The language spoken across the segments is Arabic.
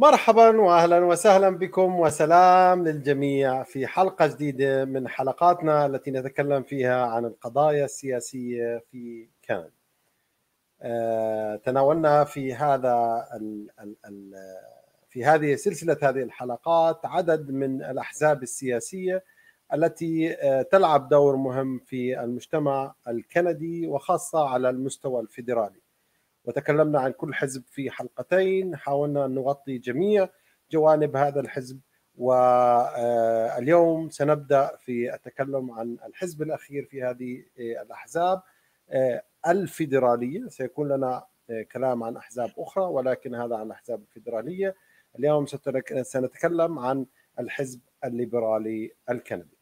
مرحبا واهلا وسهلا بكم وسلام للجميع في حلقة جديدة من حلقاتنا التي نتكلم فيها عن القضايا السياسية في كندا. تناولنا في هذه سلسلة هذه الحلقات عدد من الأحزاب السياسية التي تلعب دور مهم في المجتمع الكندي وخاصة على المستوى الفيدرالي. وتكلمنا عن كل حزب في حلقتين، حاولنا أن نغطي جميع جوانب هذا الحزب، واليوم سنبدأ في التكلم عن الحزب الأخير في هذه الأحزاب الفيدرالية. سيكون لنا كلام عن أحزاب أخرى ولكن هذا عن الأحزاب الفيدرالية. اليوم سنتكلم عن الحزب الليبرالي الكندي.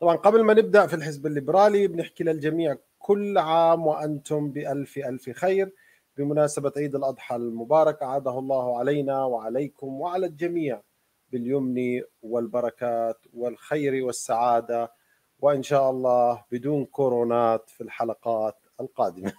طبعا قبل ما نبدأ في الحزب الليبرالي بنحكي للجميع كل عام وأنتم بألف ألف خير بمناسبة عيد الأضحى المبارك، أعاده الله علينا وعليكم وعلى الجميع باليمن والبركات والخير والسعادة، وإن شاء الله بدون كورونات في الحلقات القادمة.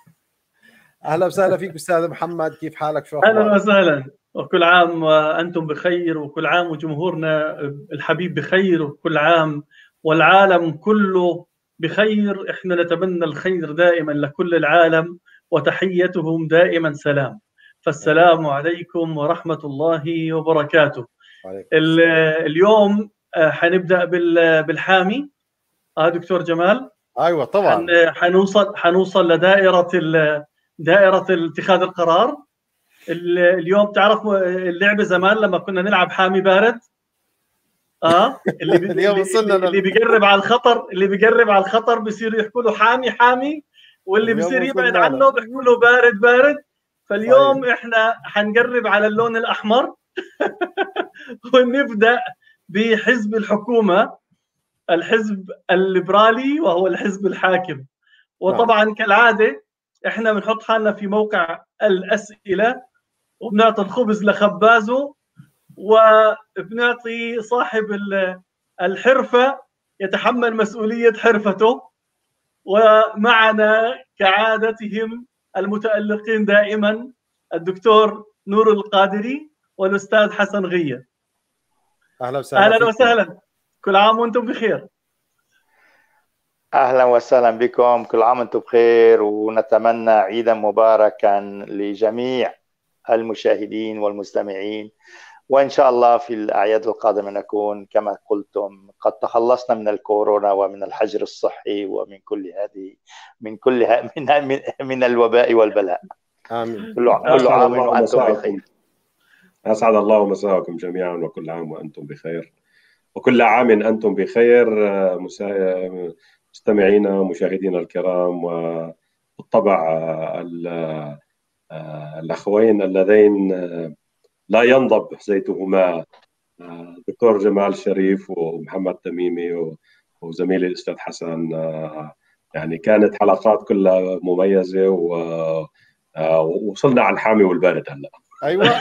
أهلا وسهلا فيك أستاذ محمد، كيف حالك؟ شو أخبارك؟ أهلا وسهلا، وكل عام وأنتم بخير، وكل عام وجمهورنا الحبيب بخير، وكل عام والعالم كله بخير. احنا نتمنى الخير دائما لكل العالم وتحيتهم دائما سلام، فالسلام عليكم ورحمة الله وبركاته. اليوم حنبدأ بالحامي دكتور جمال. ايوه طبعا حنوصل لدائرة اتخاذ القرار. اليوم تعرف اللعبة زمان لما كنا نلعب حامي بارد، اللي بيقرب على الخطر بيصيروا يحكوا له حامي حامي، واللي بيصير يبعد عنه بيحكوا له بارد بارد. فاليوم احنا حنقرب على اللون الاحمر ونبدا بحزب الحكومه، الحزب الليبرالي، وهو الحزب الحاكم. وطبعا كالعاده احنا بنحط حالنا في موقع الاسئله، وبنعطي الخبز لخبازه، وبنعطي صاحب الحرفة يتحمل مسؤولية حرفته. ومعنا كعادتهم المتألقين دائما الدكتور نور القادري والأستاذ حسن غية. أهلا وسهلا، أهلا وسهلا، كل عام وأنتم بخير. أهلا وسهلا بكم، كل عام وأنتم بخير، ونتمنى عيدا مباركا لجميع المشاهدين والمستمعين، وإن شاء الله في الأعياد القادمة نكون كما قلتم قد تخلصنا من الكورونا ومن الحجر الصحي ومن كل هذه من الوباء والبلاء. آمين. كل عام وأنتم بخير. أسعد الله مساءكم جميعا، وكل عام وأنتم بخير، وكل عام أنتم بخير مستمعينا ومشاهدينا الكرام، وبالطبع الأخوين اللذين لا ينضب زيتهما دكتور جمال شريف ومحمد تميمي وزميلي الأستاذ حسن، يعني كانت حلقات كلها مميزة، ووصلنا على الحامي والبارد هلا. أيوة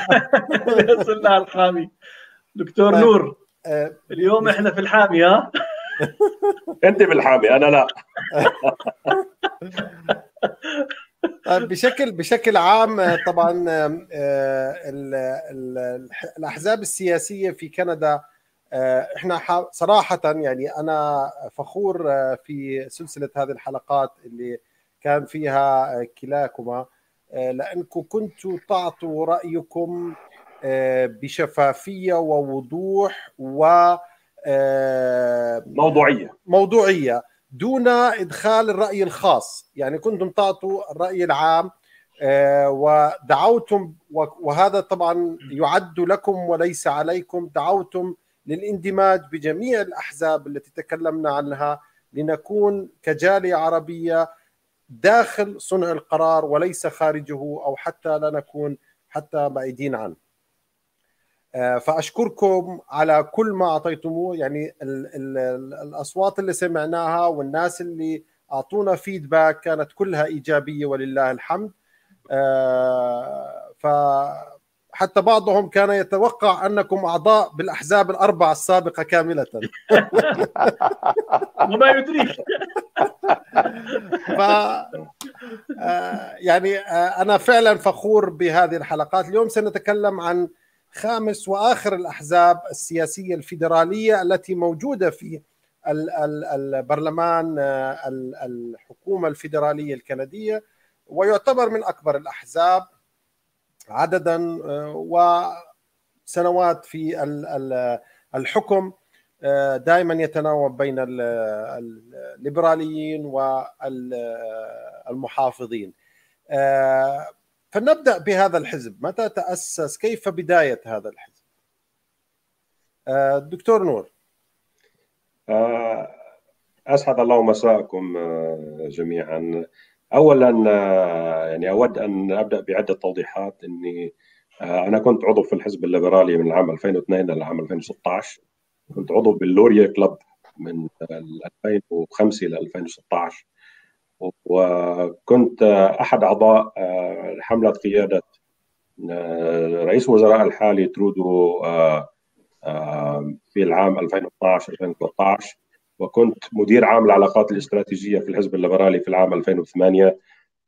وصلنا على الحامي. دكتور نور، اليوم احنا في الحامي. أنت بالحامي أنا لا. بشكل عام طبعا الأحزاب السياسية في كندا، احنا صراحة يعني انا فخور في سلسلة هذه الحلقات اللي كان فيها كلاكما، لأنكم كنتوا تعطوا رأيكم بشفافية ووضوح وموضوعية دون إدخال الرأي الخاص. يعني كنتم تعطوا الرأي العام ودعوتم، وهذا طبعا يعد لكم وليس عليكم، دعوتم للاندماج بجميع الأحزاب التي تكلمنا عنها لنكون كجالية عربية داخل صنع القرار وليس خارجه، أو حتى لا نكون حتى بعيدين عنه. فأشكركم على كل ما أعطيتموه، يعني الأصوات اللي سمعناها والناس اللي أعطونا فيدباك كانت كلها إيجابية ولله الحمد. فحتى بعضهم كان يتوقع أنكم أعضاء بالأحزاب الأربعة السابقة كاملة وما يدريك. يعني أنا فعلا فخور بهذه الحلقات. اليوم سنتكلم عن خامس وآخر الأحزاب السياسية الفيدرالية التي موجودة في البرلمان الحكومة الفيدرالية الكندية، ويعتبر من أكبر الأحزاب عددا وسنوات في الحكم، دائما يتناوب بين الليبراليين والمحافظين. فنبدأ بهذا الحزب، متى تأسس؟ كيف بداية هذا الحزب؟ دكتور نور. أسعد الله مساءكم جميعا. أولا يعني أود أن أبدأ بعدة توضيحات. أني أنا كنت عضو في الحزب الليبرالي من العام 2002 للعام 2016، كنت عضو باللوريا كلب من 2005 إلى 2016، وكنت أحد أعضاء حملة قيادة رئيس وزراء الحالي ترودو في العام 2012 2013، وكنت مدير عام العلاقات الاستراتيجية في الحزب الليبرالي في العام 2008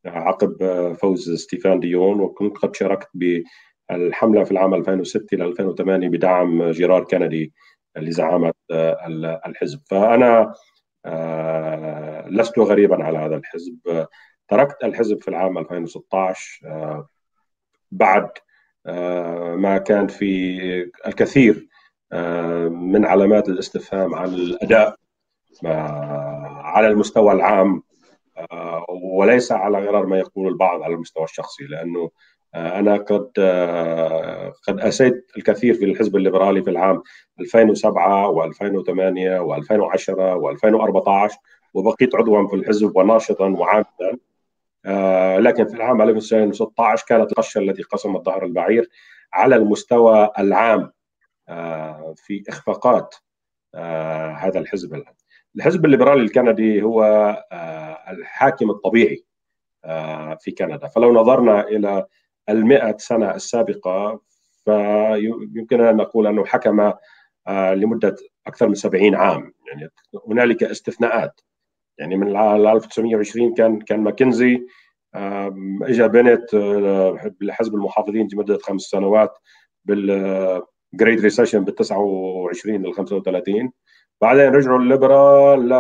عقب فوز ستيفان ديون، وكنت قد شاركت بالحملة في العام 2006 إلى 2008 بدعم جيرار كندي لزعامة الحزب. فأنا لست غريبا على هذا الحزب. تركت الحزب في العام 2016 بعد ما كان في الكثير من علامات الاستفهام عن الأداء على المستوى العام، وليس على غرار ما يقول البعض على المستوى الشخصي، لأنه أنا قد أسيت الكثير في الحزب الليبرالي في العام 2007 و2008 و2010 و2014، وبقيت عضوا في الحزب وناشطا وعاملا. لكن في العام 2016 كانت القشة التي قسمت ظهر البعير على المستوى العام في إخفاقات هذا الحزب. الحزب الليبرالي الكندي هو الحاكم الطبيعي في كندا، فلو نظرنا إلى 100 سنة السابقة فيمكننا أن نقول أنه حكم لمدة أكثر من 70 عام، يعني هنالك استثناءات. يعني من 1920 كان ماكنزي، اجى بنت لحزب المحافظين لمدة 5 سنوات بالجريد ريسيشن بال 29 ل 35، بعدين رجعوا الليبرال،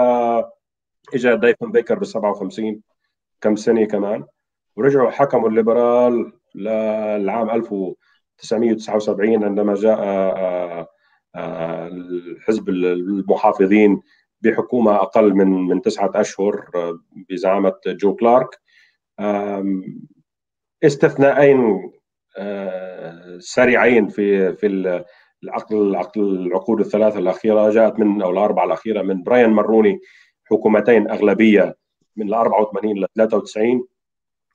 اجى دايفن بيكر بال 57 كم سنة كمان، ورجعوا حكموا الليبرال للعام 1979 عندما جاء الحزب المحافظين بحكومة أقل من 9 أشهر بزعامة جو كلارك. استثناءين سريعين في العقود الثلاثة الأخيرة، جاءت من أو الأربعة الأخيرة من براين مروني، حكومتين أغلبية من 84 ل 93،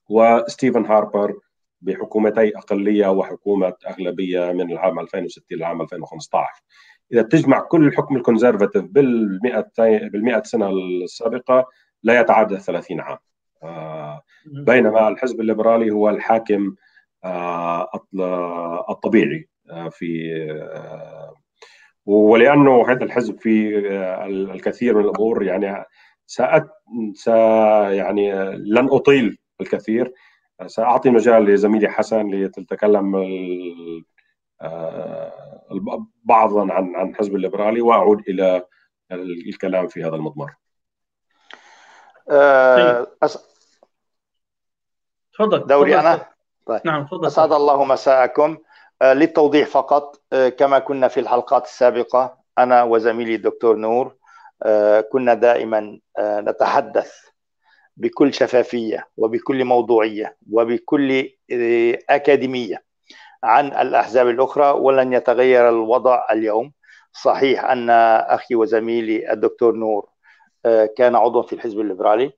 وستيفن هاربر بحكومتي أقلية وحكومة أغلبية من العام 2006 للعام 2015. إذا تجمع كل الحكم الكونزرفتيف بال100 سنة السابقة لا يتعدى 30 عام، بينما الحزب الليبرالي هو الحاكم الطبيعي في ولأنه هذا الحزب في الكثير من الأمور، يعني يعني لن أطيل الكثير، سأعطي مجال لزميلي حسن لتتكلم بعضا عن الحزب الليبرالي، وأعود إلى الكلام في هذا المضمار. تفضل دوري أنا. طيب. نعم تفضل. أسعد الله مساءكم. للتوضيح فقط، كما كنا في الحلقات السابقة أنا وزميلي الدكتور نور كنا دائما نتحدث بكل شفافية وبكل موضوعية وبكل أكاديمية عن الأحزاب الأخرى، ولن يتغير الوضع اليوم. صحيح أن أخي وزميلي الدكتور نور كان عضوا في الحزب الليبرالي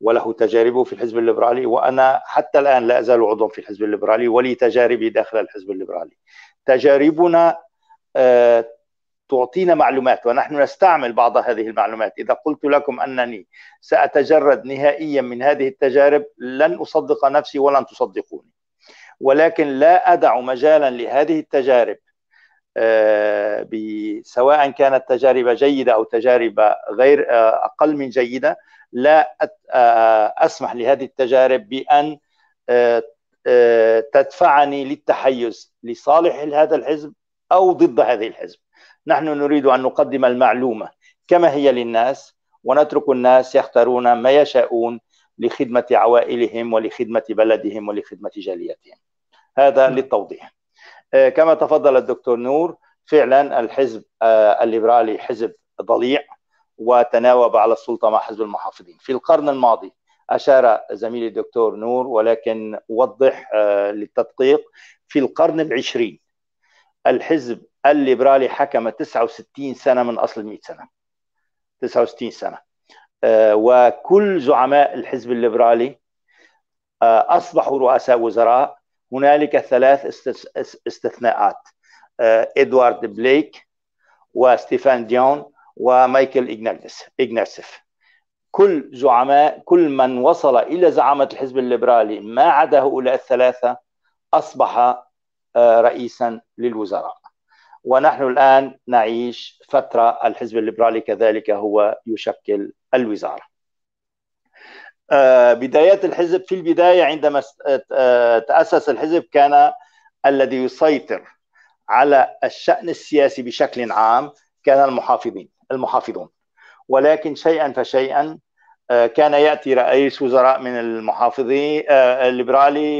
وله تجاربه في الحزب الليبرالي، وأنا حتى الآن لا أزال عضوا في الحزب الليبرالي ولي تجاربي داخل الحزب الليبرالي. تجاربنا تعطينا معلومات ونحن نستعمل بعض هذه المعلومات. إذا قلت لكم أنني سأتجرد نهائيا من هذه التجارب لن أصدق نفسي ولن تصدقوني، ولكن لا أدع مجالا لهذه التجارب، سواء كانت تجارب جيدة أو تجارب غير أقل من جيدة، لا أسمح لهذه التجارب بأن تدفعني للتحيز لصالح هذا الحزب أو ضد هذا الحزب. نحن نريد أن نقدم المعلومة كما هي للناس، ونترك الناس يختارون ما يشاءون لخدمة عوائلهم ولخدمة بلدهم ولخدمة جاليتهم. هذا للتوضيح. كما تفضل الدكتور نور، فعلا الحزب الليبرالي حزب ضليع وتناوب على السلطة مع حزب المحافظين في القرن الماضي. أشار زميلي الدكتور نور، ولكن وضح للتدقيق، في القرن العشرين الحزب الليبرالي حكم 69 سنة من أصل 100 سنة، 69 سنة. وكل زعماء الحزب الليبرالي أصبحوا رؤساء وزراء. هنالك ثلاث استثناءات، إدوارد بليك وستيفان ديون ومايكل إغناسيف. كل زعماء، كل من وصل إلى زعامة الحزب الليبرالي ما عدا هؤلاء الثلاثة أصبح رئيسا للوزراء. ونحن الآن نعيش فترة الحزب الليبرالي كذلك هو يشكل الوزارة. بدايات الحزب، في البداية عندما تأسس الحزب كان الذي يسيطر على الشأن السياسي بشكل عام كان المحافظون، ولكن شيئا فشيئا كان يأتي رئيس وزراء من المحافظين الليبرالي،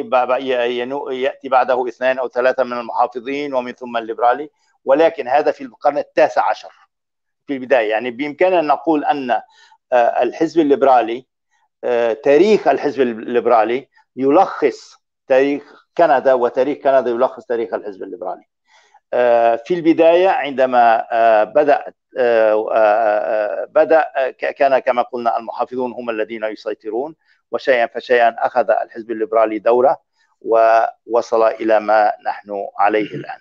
يأتي بعده اثنان أو ثلاثة من المحافظين ومن ثم الليبرالي. ولكن هذا في القرن التاسع عشر في البداية. يعني بإمكاننا نقول أن الحزب الليبرالي، تاريخ الحزب الليبرالي يلخص تاريخ كندا، وتاريخ كندا يلخص تاريخ الحزب الليبرالي. في البداية عندما بدأ كان كما قلنا المحافظون هم الذين يسيطرون، وشيئا فشيئا أخذ الحزب الليبرالي دورة ووصل إلى ما نحن عليه الآن.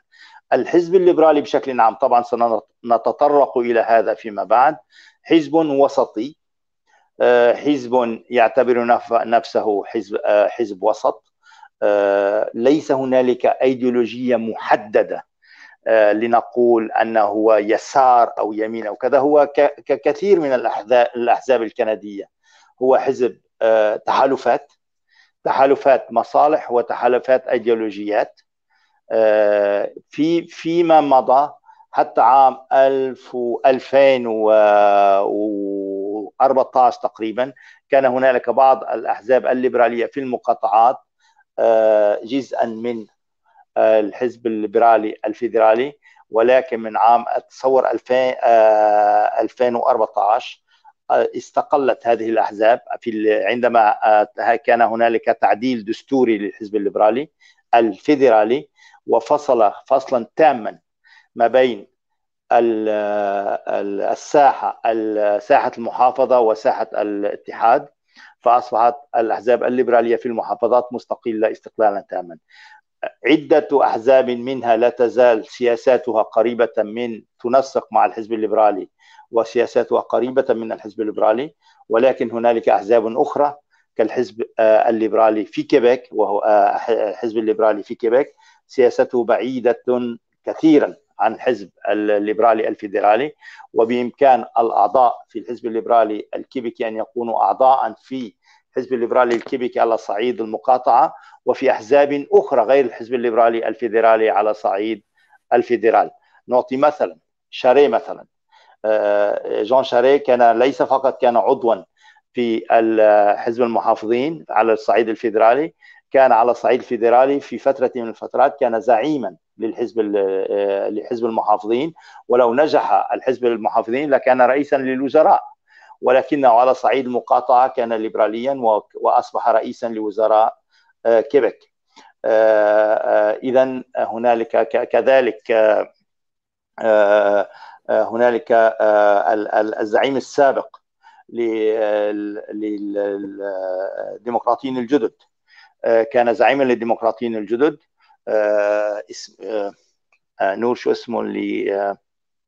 الحزب الليبرالي بشكل عام، طبعا سنتطرق إلى هذا فيما بعد، حزب وسطي، حزب يعتبر نفسه حزب وسط، ليس هنالك أيديولوجية محددة لنقول أنه هو يسار أو يمين أو كذا. هو ككثير من الأحزاب الكندية هو حزب تحالفات مصالح وتحالفات أيديولوجيات. فيما مضى حتى عام 2014 تقريبا كان هنالك بعض الأحزاب الليبرالية في المقاطعات جزءا من الحزب الليبرالي الفيدرالي، ولكن من عام أتصور 2014 استقلت هذه الأحزاب عندما كان هنالك تعديل دستوري للحزب الليبرالي الفيدرالي، وفصل فصلا تاما ما بين ساحة المحافظة وساحة الاتحاد، فأصبحت الأحزاب الليبرالية في المحافظات مستقلة استقلالا تاما. عدة أحزاب منها لا تزال سياساتها قريبة من تنسق مع الحزب الليبرالي، وسياساتها قريبة من الحزب الليبرالي، ولكن هنالك أحزاب أخرى كالحزب الليبرالي في كيبيك، وهو الحزب الليبرالي في كيبيك سياسته بعيدة كثيرا عن الحزب الليبرالي الفيدرالي، وبإمكان الأعضاء في الحزب الليبرالي الكيبيكي أن يكونوا أعضاء في الحزب الليبرالي الكيبيكي على صعيد المقاطعة، وفي أحزاب أخرى غير الحزب الليبرالي الفيدرالي على صعيد الفيدرال. نعطي مثلا شاري، مثلا جون شاري كان ليس فقط كان عضوا في حزب المحافظين على الصعيد الفيدرالي، كان على الصعيد الفيدرالي في فترة من الفترات كان زعيما لحزب المحافظين، ولو نجح الحزب المحافظين لكان رئيسا للوزراء، ولكنه على صعيد المقاطعة كان ليبراليا وأصبح رئيسا لوزراء كيبيك. إذن هنالك كذلك هنالك الزعيم السابق للديمقراطيين الجدد، كان زعيما للديمقراطيين الجدد، نور شو اسمه اللي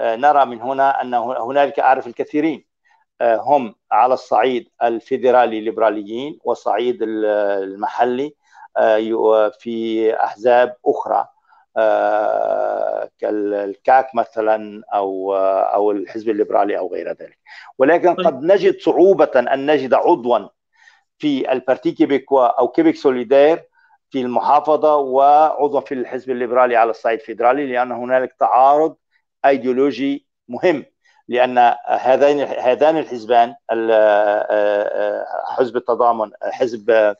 نرى من هنا أن هنالك أعرف الكثيرين هم على الصعيد الفيدرالي الليبراليين والصعيد المحلي في أحزاب أخرى كالكاك مثلا أو الحزب الليبرالي أو غير ذلك، ولكن قد نجد صعوبة أن نجد عضوا في البارتي كيبيكوا أو كيبيك سوليدير في المحافظة وعضوا في الحزب الليبرالي على الصعيد الفيدرالي، لأن هنالك تعارض أيديولوجي مهم، لأن هذان الحزبان حزب التضامن حزب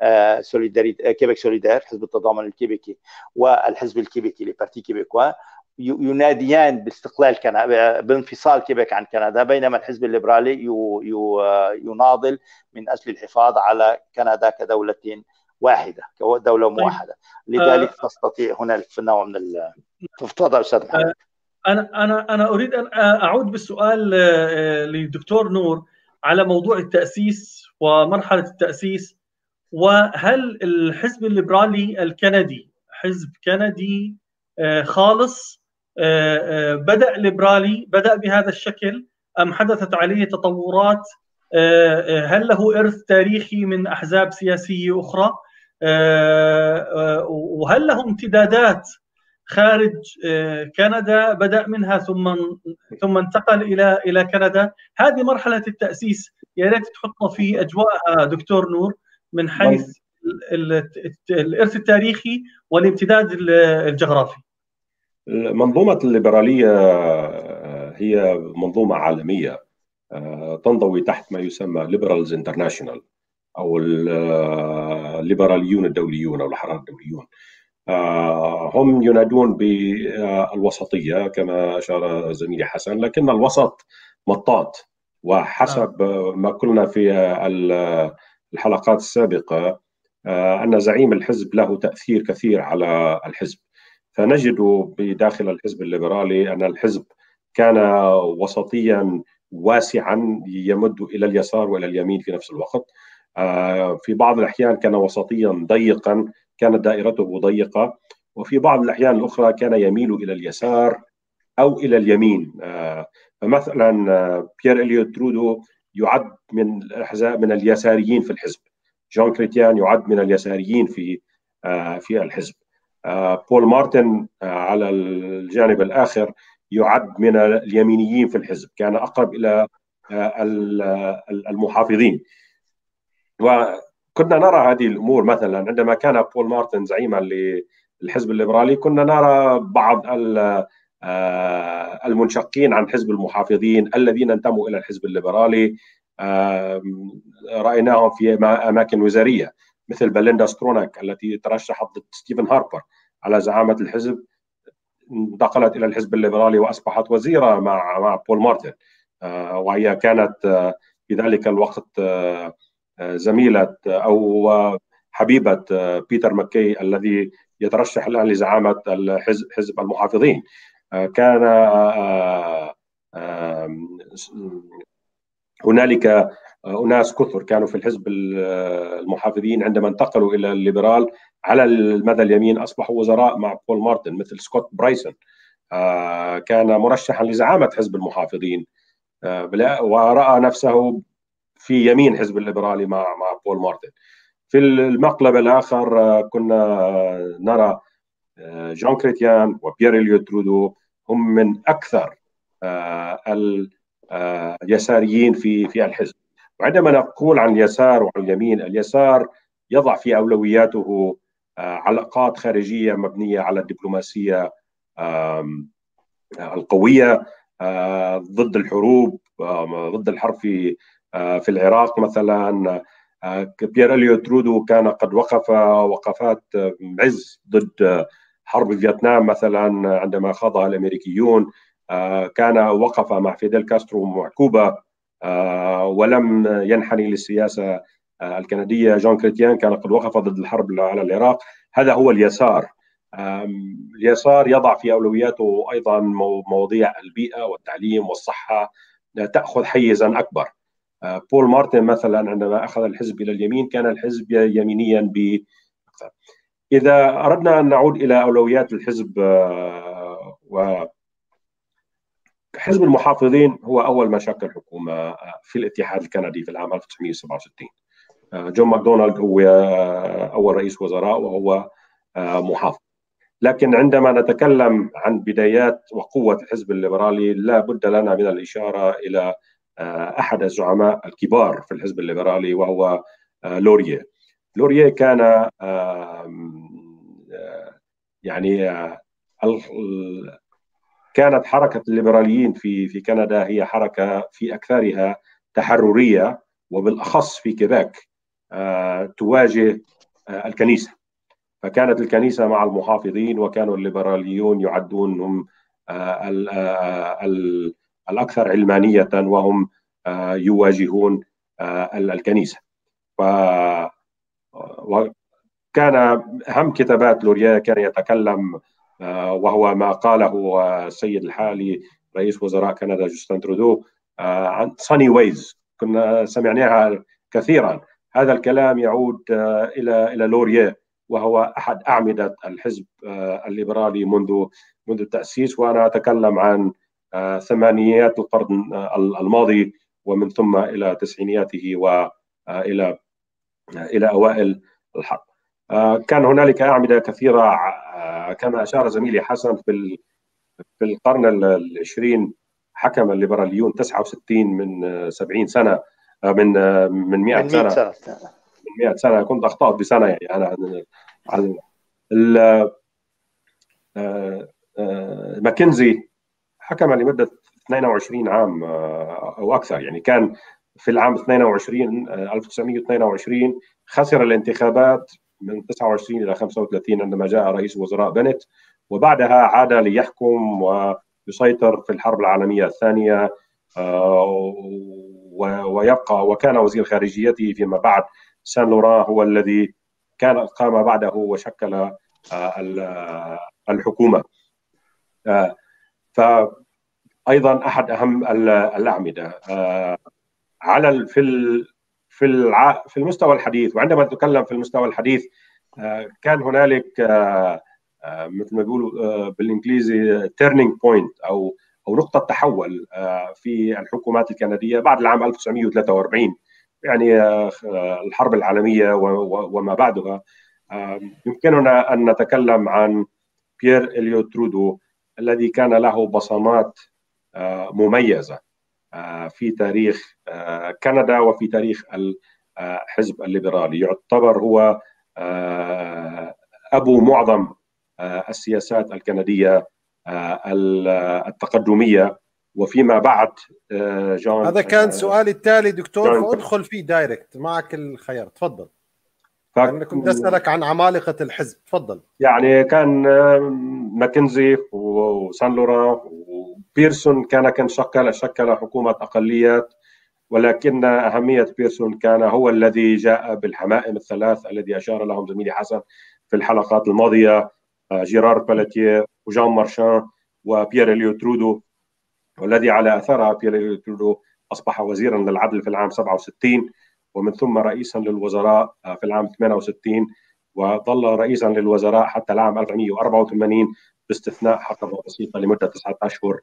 كيبيك سوليدير حزب التضامن الكيبيكي والحزب الكيبيكي لبارتي كيبيكوا يناديان باستقلال بانفصال كيبيك عن كندا، بينما الحزب الليبرالي يناضل من أجل الحفاظ على كندا كدولة واحدة كدولة موحدة. لذلك تستطيع هنالك في نوع من تفضل أستاذ محمد. أنا أريد أن أعود بالسؤال للدكتور نور على موضوع التأسيس ومرحلة التأسيس، وهل الحزب الليبرالي الكندي حزب كندي خالص بدأ ليبرالي بدأ بهذا الشكل أم حدثت عليه تطورات؟ هل له إرث تاريخي من أحزاب سياسية أخرى؟ وهل له امتدادات خارج كندا بدأ منها ثم انتقل إلى كندا؟ هذه مرحلة التأسيس يا ريت تحطنا في أجواءها دكتور نور من حيث الإرث التاريخي والامتداد الجغرافي. منظومة الليبرالية هي منظومة عالمية تنضوي تحت ما يسمى ليبرالز انترناشونال أو الليبراليون الدوليون أو الأحرار الدوليون. هم ينادون بالوسطية كما أشار زميلي حسن، لكن الوسط مطاط، وحسب ما قلنا في الحلقات السابقة أن زعيم الحزب له تأثير كثير على الحزب، فنجد بداخل الحزب الليبرالي أن الحزب كان وسطيا واسعا يمد إلى اليسار وإلى اليمين في نفس الوقت، في بعض الأحيان كان وسطيا ضيقا كانت دائرته ضيقة، وفي بعض الأحيان الأخرى كان يميل إلى اليسار أو إلى اليمين. فمثلا بيير إليوت ترودو يعد من اليساريين في الحزب، جون كريتيان يعد من اليساريين في الحزب، بول مارتن على الجانب الآخر يعد من اليمينيين في الحزب، كان أقرب إلى المحافظين. وكنا نرى هذه الأمور، مثلا عندما كان بول مارتن زعيما للحزب الليبرالي كنا نرى بعض المنشقين عن حزب المحافظين الذين انتموا إلى الحزب الليبرالي، رأيناهم في أماكن وزارية مثل بليندا ستروناك التي ترشحت ضد ستيفن هاربر على زعامة الحزب، انتقلت إلى الحزب الليبرالي وأصبحت وزيرة مع بول مارتن، وهي كانت في ذلك الوقت زميلة أو حبيبة بيتر ماكي الذي يترشح الآن لزعامة حزب المحافظين. كان هنالك أناس كثر كانوا في الحزب المحافظين عندما انتقلوا إلى الليبرال على المدى اليمين أصبحوا وزراء مع بول مارتن، مثل سكوت برايسون كان مرشحا لزعامة حزب المحافظين ورأى نفسه في يمين حزب الليبرالي مع بول مارتن. في المقلب الآخر كنا نرى جون كريتيان وبيير إليوت ترودو هم من أكثر اليساريين في الحزب. وعندما نقول عن اليسار وعن اليمين، اليسار يضع في أولوياته علاقات خارجية مبنية على الدبلوماسية القوية ضد الحروب، ضد الحرب في العراق مثلا. بيير إليوت ترودو كان قد وقف وقفات عز ضد حرب فيتنام مثلا عندما خاضها الأمريكيون، كان وقف مع فيدل كاسترو مع كوبا ولم ينحني للسياسة الكندية. جون كريتيان كان قد وقف ضد الحرب على العراق. هذا هو اليسار. اليسار يضع في أولوياته أيضا مواضيع البيئة والتعليم والصحة، تأخذ حيزا أكبر. بول مارتن مثلا عندما أخذ الحزب إلى اليمين كان الحزب يمينيا بأكثر. إذا أردنا أن نعود إلى أولويات الحزب، وحزب المحافظين هو أول ما شكل حكومة في الاتحاد الكندي في العام 1967. جون ماكدونالد هو أول رئيس وزراء وهو محافظ. لكن عندما نتكلم عن بدايات وقوة الحزب الليبرالي لا بد لنا من الإشارة إلى أحد الزعماء الكبار في الحزب الليبرالي وهو لوريه. لوريه كان يعني كانت حركة الليبراليين في كندا هي حركة في أكثرها تحررية، وبالأخص في كيبيك تواجه الكنيسة، فكانت الكنيسة مع المحافظين، وكانوا الليبراليون يعدونهم الأكثر علمانية وهم يواجهون الكنيسة. وكان أهم كتابات لوريه كان يتكلم، وهو ما قاله السيد الحالي رئيس وزراء كندا جوستن ترودو عن ساني ويز، كنا سمعناها كثيرا. هذا الكلام يعود إلى لوريه، وهو أحد أعمدة الحزب الليبرالي منذ التأسيس، وأنا أتكلم عن ثمانينيات القرن الماضي ومن ثم إلى تسعينياته وإلى أوائل الحرب. كان هنالك أعمدة كثيرة كما أشار زميلي حسن. في القرن العشرين حكم الليبراليون 69 من 70 سنة، من 100 سنة 100 سنة كنت أخطأت بسنة، يعني أنا عن ماكنزي حكم لمدة 22 عام أو أكثر، يعني كان في العام 1922 خسر الانتخابات من 29 إلى 35 عندما جاء رئيس وزراء بنت، وبعدها عاد ليحكم ويسيطر في الحرب العالمية الثانية ويبقى، وكان وزير خارجيته فيما بعد سان لوران هو الذي قام بعده وشكل الحكومة. فأيضا أحد أهم الأعمدة على في المستوى الحديث. وعندما نتكلم في المستوى الحديث كان هنالك مثل ما يقولوا بالإنجليزي turning point أو نقطة تحول في الحكومات الكندية بعد العام 1943، يعني الحرب العالمية وما بعدها. يمكننا أن نتكلم عن بيير إليوت ترودو الذي كان له بصمات مميزة في تاريخ كندا وفي تاريخ الحزب الليبرالي. يعتبر هو أبو معظم السياسات الكندية التقدمية وفيما بعد جون. هذا كان سؤالي التالي دكتور، فادخل فيه دايركت معك الخيار، تفضل. انا كنت اسالك عن عمالقه الحزب، تفضل. يعني كان ماكنزي وسان لوران وبيرسون كان شكل حكومه اقليات، ولكن اهميه بيرسون كان هو الذي جاء بالحمائم الثلاث الذي اشار لهم زميلي حسن في الحلقات الماضيه، جيرار بالاتيه وجان مارشان وبيير إليوت ترودو، والذي على أثرها بيير إليوت ترودو أصبح وزيرا للعدل في العام 67، ومن ثم رئيسا للوزراء في العام 68، وظل رئيسا للوزراء حتى العام 1984 باستثناء حقبة بسيطة لمدة 9 أشهر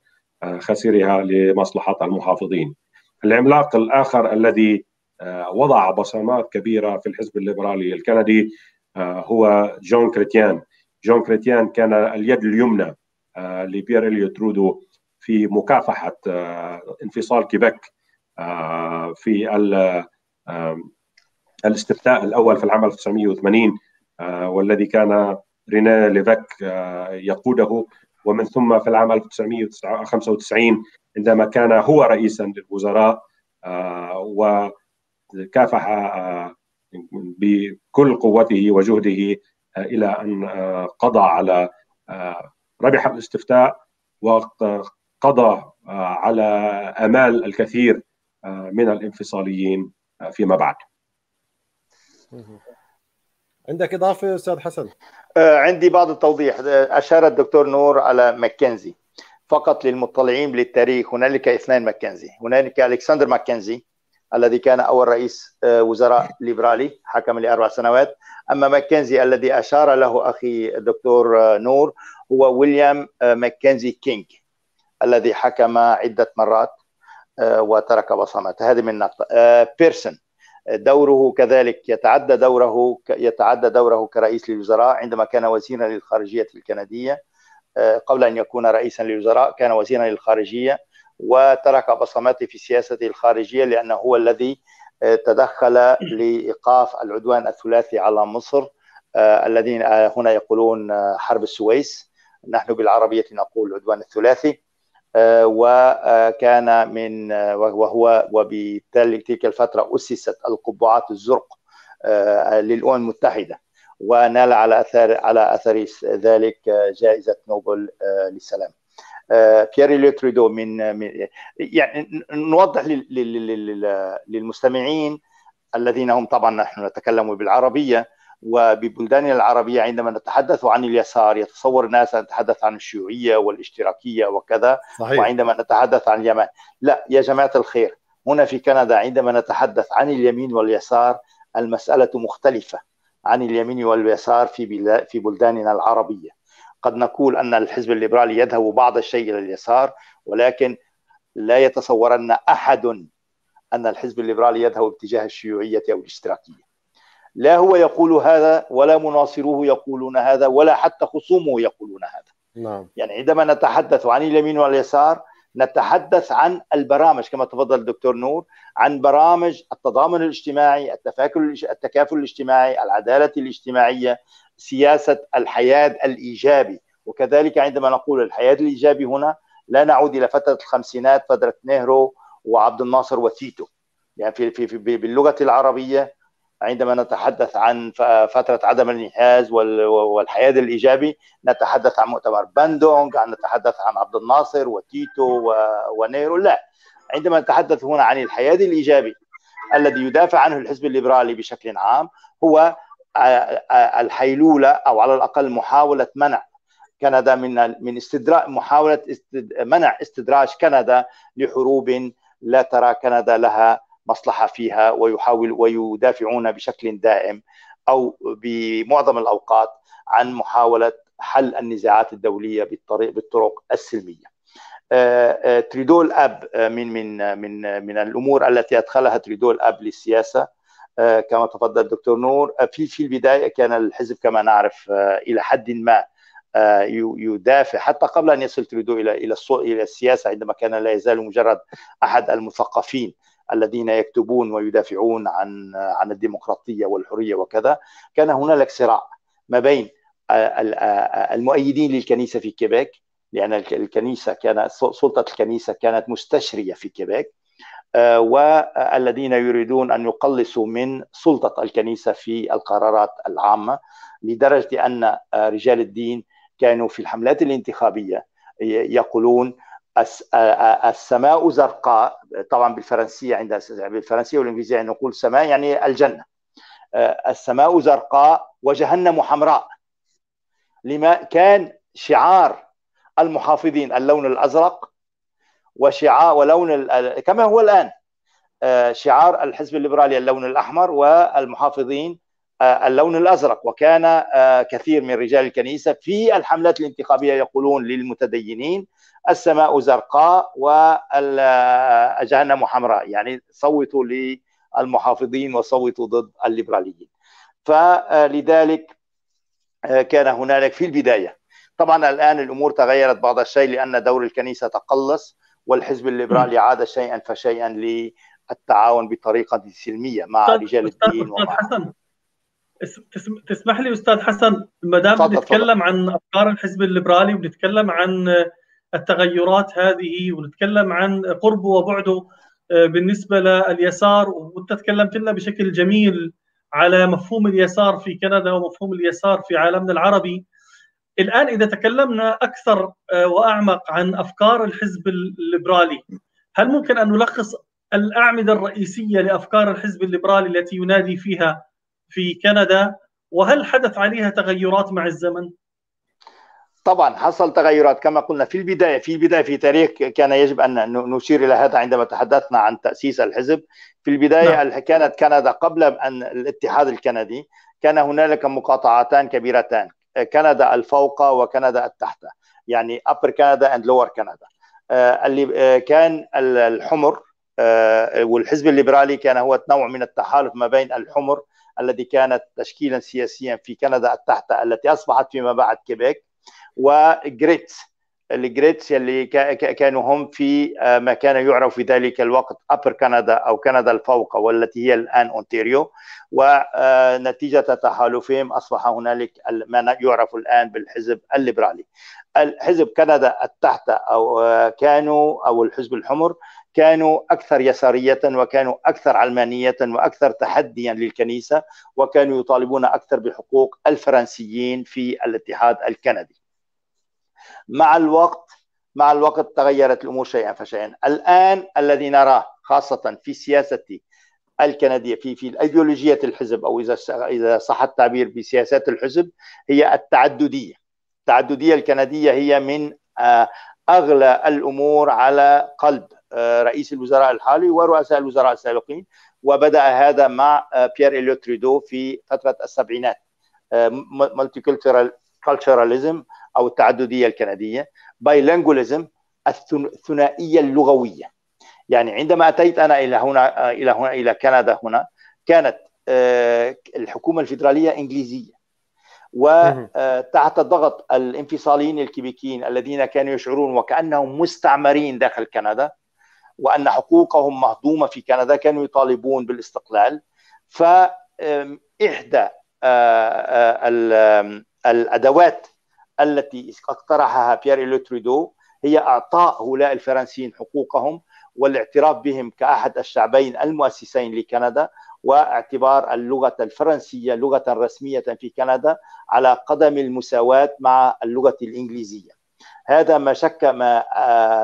خسرها لمصلحة المحافظين. العملاق الآخر الذي وضع بصمات كبيرة في الحزب الليبرالي الكندي هو جون كريتيان. جون كريتيان كان اليد اليمنى لبيير إليوت ترودو في مكافحة انفصال كيبيك في الاستفتاء الأول في العام 1980، والذي كان رينيه ليفيك يقوده، ومن ثم في العام 1995 عندما كان هو رئيسا للوزراء وكافح بكل قوته وجهده إلى أن قضى على ربح الاستفتاء وقضى على آمال الكثير من الانفصاليين فيما بعد. عندك إضافة أستاذ حسن؟ عندي بعض التوضيح. أشار الدكتور نور على ماكنزي. فقط للمطلعين للتاريخ، هنالك اثنين ماكنزي، هنالك ألكسندر ماكنزي الذي كان أول رئيس وزراء ليبرالي حكم لأربع سنوات. أما ماكنزي الذي أشار له أخي الدكتور نور هو ويليام ماكنزي كينغ الذي حكم عدة مرات وترك بصمات. هذه من نقطة. بيرسون دوره كذلك يتعدى دوره كرئيس للوزراء. عندما كان وزيرا للخارجية الكندية قبل أن يكون رئيسا للوزراء كان وزيرا للخارجية وترك بصمته في سياسته الخارجية لأنه هو الذي تدخل لإيقاف العدوان الثلاثي على مصر الذين هنا يقولون حرب السويس، نحن بالعربية نقول العدوان الثلاثي. وكان من وهو وبتلك الفترة أسست القبعات الزرق للأمم المتحدة ونال على أثر ذلك جائزة نوبل للسلام. بيير لو ترودو من يعني نوضح للمستمعين الذين هم طبعا نحن نتكلم بالعربية وببلداننا العربية عندما نتحدث عن اليسار يتصور الناس أن نتحدث عن الشيوعية والاشتراكية وكذا صحيح. وعندما نتحدث عن اليمين، لا يا جماعة الخير، هنا في كندا عندما نتحدث عن اليمين واليسار المسألة مختلفة عن اليمين واليسار في بلداننا العربية. قد نقول أن الحزب الليبرالي يذهب بعض الشيء إلى اليسار، ولكن لا يتصورن أحد أن الحزب الليبرالي يذهب باتجاه الشيوعية أو الاشتراكية. لا هو يقول هذا ولا مناصروه يقولون هذا ولا حتى خصومه يقولون هذا. نعم. يعني عندما نتحدث عن اليمين واليسار نتحدث عن البرامج كما تفضل الدكتور نور، عن برامج التضامن الاجتماعي، التكافل الاجتماعي، العدالة الاجتماعية، سياسة الحياد الإيجابي. وكذلك عندما نقول الحياد الإيجابي هنا لا نعود إلى فترة الخمسينات، فترة نهرو وعبد الناصر وتيتو. يعني في باللغة العربية عندما نتحدث عن فترة عدم الانحياز والحياد الإيجابي نتحدث عن مؤتمر باندونغ، نتحدث عن عبد الناصر وتيتو ونيرو. لا، عندما نتحدث هنا عن الحياد الإيجابي الذي يدافع عنه الحزب الليبرالي بشكل عام هو الحيلولة أو على الأقل محاولة منع كندا من استدراج، محاولة منع استدراج كندا لحروب لا ترى كندا لها مصلحة فيها، ويدافعون بشكل دائم أو بمعظم الأوقات عن محاولة حل النزاعات الدولية بالطرق السلمية. تريدو الأب من الأمور التي أدخلها تريدو الأب للسياسة كما تفضل الدكتور نور. في البداية كان الحزب كما نعرف إلى حد ما يدافع حتى قبل أن يصل تريدو إلى السياسة، عندما كان لا يزال مجرد أحد المثقفين الذين يكتبون ويدافعون عن الديمقراطية والحرية وكذا. كان هنالك صراع ما بين المؤيدين للكنيسة في كيبيك، لأن الكنيسة سلطة الكنيسة كانت مستشرية في كيبيك، والذين يريدون أن يقلصوا من سلطة الكنيسة في القرارات العامة، لدرجة أن رجال الدين كانوا في الحملات الانتخابية يقولون السماء زرقاء. طبعا بالفرنسية والإنجليزية نقول سماء يعني الجنة، السماء زرقاء وجهنم حمراء. لما كان شعار المحافظين اللون الأزرق وشعار ولون كما هو الآن شعار الحزب الليبرالي اللون الأحمر والمحافظين اللون الأزرق. وكان كثير من رجال الكنيسة في الحملات الانتخابية يقولون للمتدينين السماء زرقاء والجهنم حمراء، يعني صوتوا للمحافظين وصوتوا ضد الليبراليين. فلذلك كان هنالك في البداية، طبعا الآن الأمور تغيرت بعض الشيء لأن دور الكنيسة تقلص والحزب الليبرالي عاد شيئا فشيئا للتعاون بطريقة سلمية مع رجال الدين. تسمح لي أستاذ حسن، ما دام بنتكلم عن أفكار الحزب الليبرالي وبنتكلم عن التغيرات هذه ونتكلم عن قربه وبعده بالنسبة لليسار، وانت تكلمت لنا بشكل جميل على مفهوم اليسار في كندا ومفهوم اليسار في عالمنا العربي، الآن إذا تكلمنا أكثر وأعمق عن أفكار الحزب الليبرالي، هل ممكن أن نلخص الأعمدة الرئيسية لأفكار الحزب الليبرالي التي ينادي فيها في كندا، وهل حدث عليها تغيرات مع الزمن؟ طبعا حصل تغيرات كما قلنا في البداية في تاريخ. كان يجب أن نشير إلى هذا عندما تحدثنا عن تأسيس الحزب في البداية. نعم. كانت كندا قبل أن الاتحاد الكندي كان هنالك مقاطعتان كبيرتان، كندا الفوق وكندا التحت، يعني upper Canada and lower Canada. اللي كان الحمر والحزب الليبرالي كان هو نوع من التحالف ما بين الحمر الذي كانت تشكيلا سياسيا في كندا التحت التي أصبحت فيما بعد كيبيك، وجريتس اللي كانوا هم في ما كان يعرف في ذلك الوقت أبر كندا أو كندا الفوق والتي هي الآن أونتاريو. ونتيجة تحالفهم أصبح هنالك ما يعرف الآن بالحزب الليبرالي. الحزب كندا التحت أو الحزب الحمر كانوا أكثر يسارية وكانوا أكثر علمانية وأكثر تحديا للكنيسة، وكانوا يطالبون أكثر بحقوق الفرنسيين في الاتحاد الكندي. مع الوقت تغيرت الأمور شيئا فشيئا. الآن الذي نراه خاصة في سياسة الكندية في أيديولوجية الحزب، أو إذا صح التعبير بسياسات الحزب، هي التعددية. التعددية الكندية هي من أغلى الأمور على قلب رئيس الوزراء الحالي ورؤساء الوزراء السابقين، وبدأ هذا مع بيير إليو ترودو في فترة السبعينات، multiculturalism أو التعددية الكندية، بايلينغوليزم، الثنائية اللغوية. يعني عندما أتيت أنا إلى هنا إلى كندا، هنا كانت الحكومة الفيدرالية إنجليزية، وتحت ضغط الانفصاليين الكيبيكيين الذين كانوا يشعرون وكأنهم مستعمرين داخل كندا وأن حقوقهم مهضومة في كندا، كانوا يطالبون بالاستقلال. فإحدى الأدوات التي اقترحها بيير إليو ترودو هي إعطاء هؤلاء الفرنسيين حقوقهم والاعتراف بهم كأحد الشعبين المؤسسين لكندا، واعتبار اللغة الفرنسية لغة رسمية في كندا على قدم المساواة مع اللغة الإنجليزية. هذا ما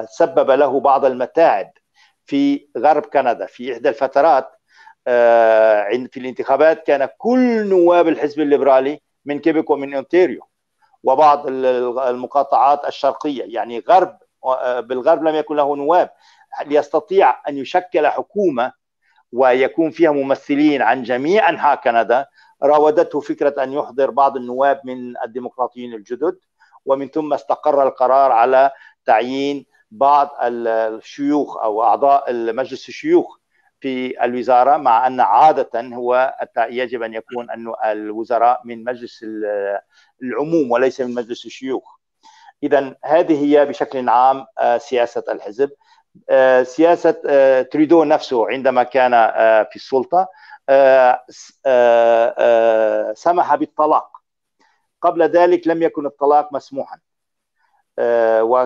سبب له بعض المتاعب في غرب كندا. في إحدى الفترات في الانتخابات كان كل نواب الحزب الليبرالي من كيبيك ومن أونتاريو وبعض المقاطعات الشرقية، يعني غرب بالغرب لم يكن له نواب، ليستطيع أن يشكل حكومة ويكون فيها ممثلين عن جميع أنحاء كندا. راودته فكرة أن يحضر بعض النواب من الديمقراطيين الجدد، ومن ثم استقر القرار على تعيين بعض الشيوخ أو أعضاء مجلس الشيوخ في الوزارة، مع أن عادة هو يجب أن يكون أن الوزراء من مجلس العموم وليس من مجلس الشيوخ. إذن هذه هي بشكل عام سياسة الحزب. سياسة ترودو نفسه عندما كان في السلطة سمح بالطلاق. قبل ذلك لم يكن الطلاق مسموحا،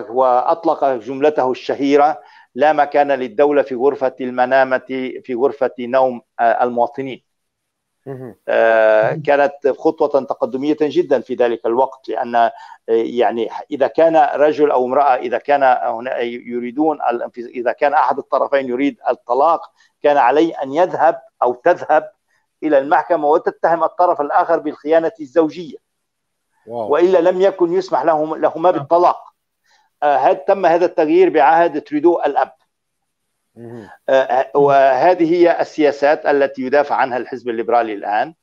وأطلق جملته الشهيرة: لا مكان للدولة في غرفة المنامة في غرفة نوم المواطنين. كانت خطوة تقدمية جدا في ذلك الوقت، لأن يعني إذا كان رجل أو امرأة، إذا كان أحد الطرفين يريد الطلاق، كان عليه أن يذهب أو تذهب إلى المحكمة وتتهم الطرف الآخر بالخيانة الزوجية، وإلا لم يكن يسمح لهما بالطلاق. تم هذا التغيير بعهد ترودو الأب. وهذه هي السياسات التي يدافع عنها الحزب الليبرالي الآن،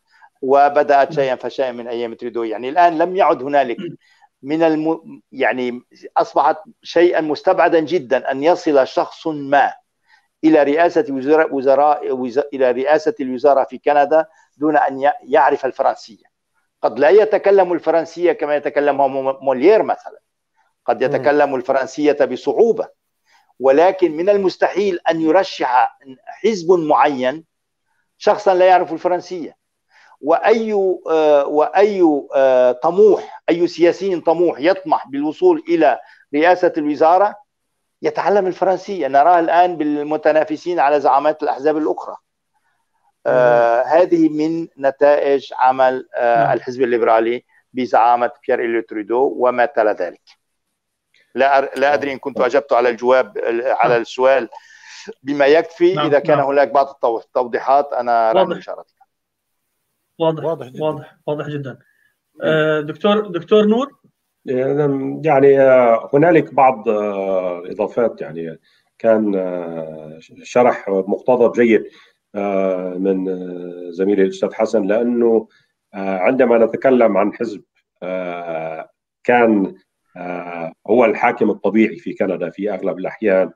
وبدأت شيئا فشيئا من أيام ترودو. يعني الآن لم يعد هنالك يعني أصبحت شيئا مستبعدا جدا أن يصل شخص ما إلى رئاسة الوزارة في كندا دون أن يعرف الفرنسية. قد لا يتكلم الفرنسية كما يتكلمها موليير مثلا، قد يتكلم الفرنسية بصعوبة، ولكن من المستحيل أن يرشح حزب معين شخصا لا يعرف الفرنسية. أي سياسي طموح يطمح بالوصول إلى رئاسة الوزارة يتعلم الفرنسية. نراه الآن بالمتنافسين على زعامات الأحزاب الأخرى. هذه من نتائج عمل الحزب الليبرالي بزعامة بيير إليو ترودو وما تلا ذلك. لا أدري إن كنت أجبت على السؤال بما يكفي. إذا كان هناك بعض التوضيحات أنا رامي إشارتك. واضح جدا. دكتور نور، يعني هنالك بعض الاضافات، يعني كان شرح مقتضب جيد من زميلي الاستاذ حسن، لانه عندما نتكلم عن حزب كان هو الحاكم الطبيعي في كندا في اغلب الاحيان،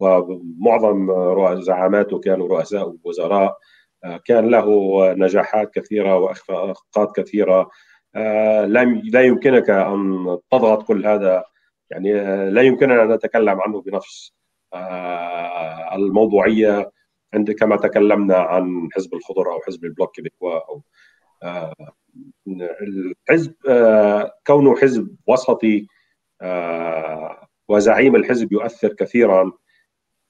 ومعظم زعاماته كانوا رؤساء وزراء، كان له نجاحات كثيره واخفاقات كثيره، لا يمكنك ان تضغط كل هذا، يعني لا يمكننا ان نتكلم عنه بنفس الموضوعيه عند كما تكلمنا عن حزب الخضر او حزب البلوك كيبيكوا او الحزب. كونه حزب وسطي وزعيم الحزب يؤثر كثيرا،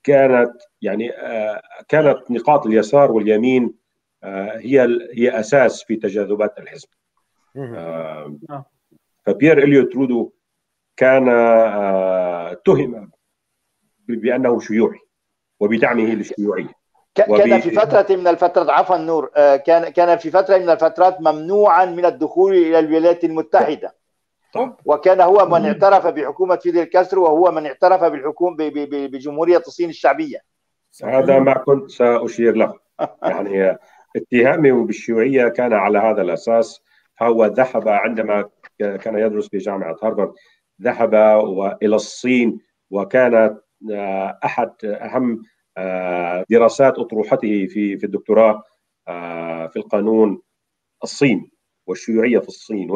كانت يعني كانت نقاط اليسار واليمين هي اساس في تجاذبات الحزب. فبيير إليوت رودو كان اتهم بانه شيوعي وبدعمه للشيوعيه، كان في فترة من الفترات، عفوا نور، كان في فترة من الفترات ممنوعا من الدخول إلى الولايات المتحدة، طب. وكان هو من اعترف بحكومة فيدل كاسترو، وهو من اعترف بالحكومة بجمهورية الصين الشعبية. هذا ما كنت سأشير له، يعني اتهامه بالشيوعية كان على هذا الأساس. فهو ذهب عندما كان يدرس في جامعة هارفارد، ذهب إلى الصين، وكانت أحد أهم دراسات أطروحته في الدكتوراه في القانون الصين والشيوعية في الصين،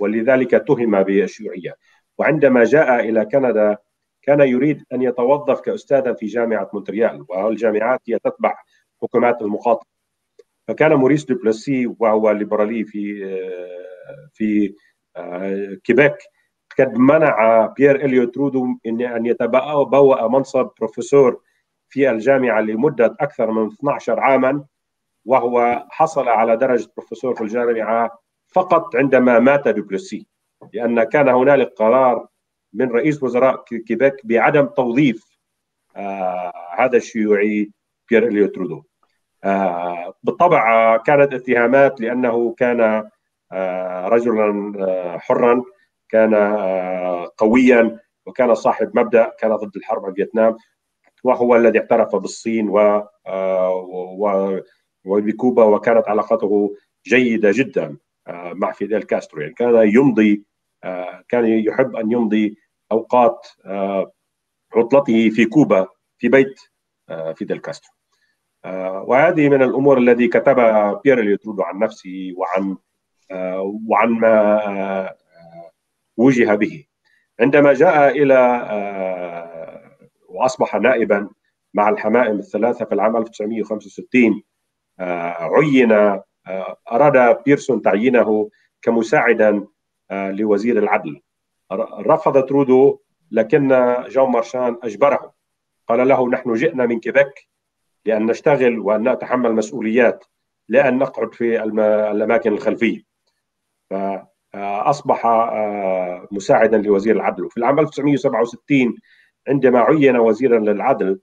ولذلك اتهم بالشيوعية. وعندما جاء إلى كندا كان يريد أن يتوظف كأستاذا في جامعة مونتريال، والجامعات هي تتبع حكومات المخاطب، فكان موريس دوبلاسي وهو ليبرالي في كيبيك قد منع بيير إليوت رودو أن يتبوأ منصب بروفيسور في الجامعة لمدة أكثر من 12 عاما، وهو حصل على درجة بروفيسور في الجامعة فقط عندما مات دوبلسي، لأن كان هنالك قرار من رئيس وزراء كيبيك بعدم توظيف هذا الشيوعي بيير إليوت رودو. بالطبع كانت اتهامات، لأنه كان رجلا حرا، كان قويا، وكان صاحب مبدأ، كان ضد الحرب على فيتنام، وهو الذي اعترف بالصين وبكوبا، وكانت علاقته جيدة جدا مع فيديل كاسترو. يعني كان يحب أن يمضي أوقات عطلته في كوبا في بيت فيديل كاسترو. وهذه من الأمور التي كتبها بيير إليوت رودو عن نفسه وعن ما وجه به. عندما جاء إلى وأصبح نائبا مع الحمائم الثلاثة في العام 1965، عين، أراد بيرسون تعيينه كمساعدا لوزير العدل. رفضت رودو، لكن جون مارشان أجبره، قال له: نحن جئنا من كيبيك لأن نشتغل وأن نتحمل مسؤوليات، لأن نقعد في الأماكن الخلفية. أصبح مساعدا لوزير العدل. وفي العام 1967 عندما عين وزيرا للعدل،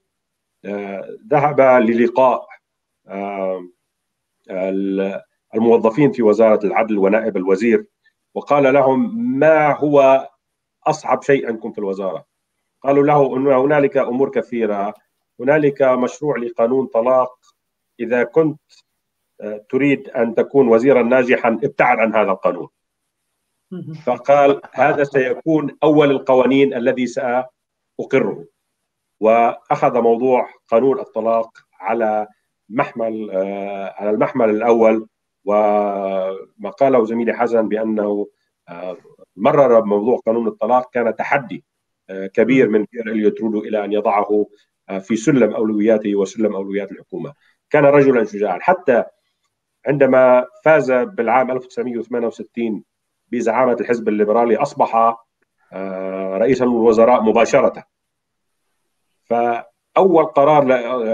ذهب للقاء الموظفين في وزارة العدل ونائب الوزير، وقال لهم: ما هو أصعب شيء عندكم في الوزارة؟ قالوا له: أن هنالك أمور كثيرة، هنالك مشروع لقانون طلاق، إذا كنت تريد أن تكون وزيرا ناجحا ابتعد عن هذا القانون. فقال: هذا سيكون أول القوانين الذي سأقره. وأخذ موضوع قانون الطلاق على المحمل الأول، وما قاله زميلي حسن بأنه مرر بموضوع قانون الطلاق كان تحدي كبير من بيير إليوت رودو إلى أن يضعه في سلم أولوياته وسلم أولويات الحكومة. كان رجلا شجاعا، حتى عندما فاز بالعام 1968 بزعامة الحزب الليبرالي أصبح رئيسا للوزراء مباشرة. فأول قرار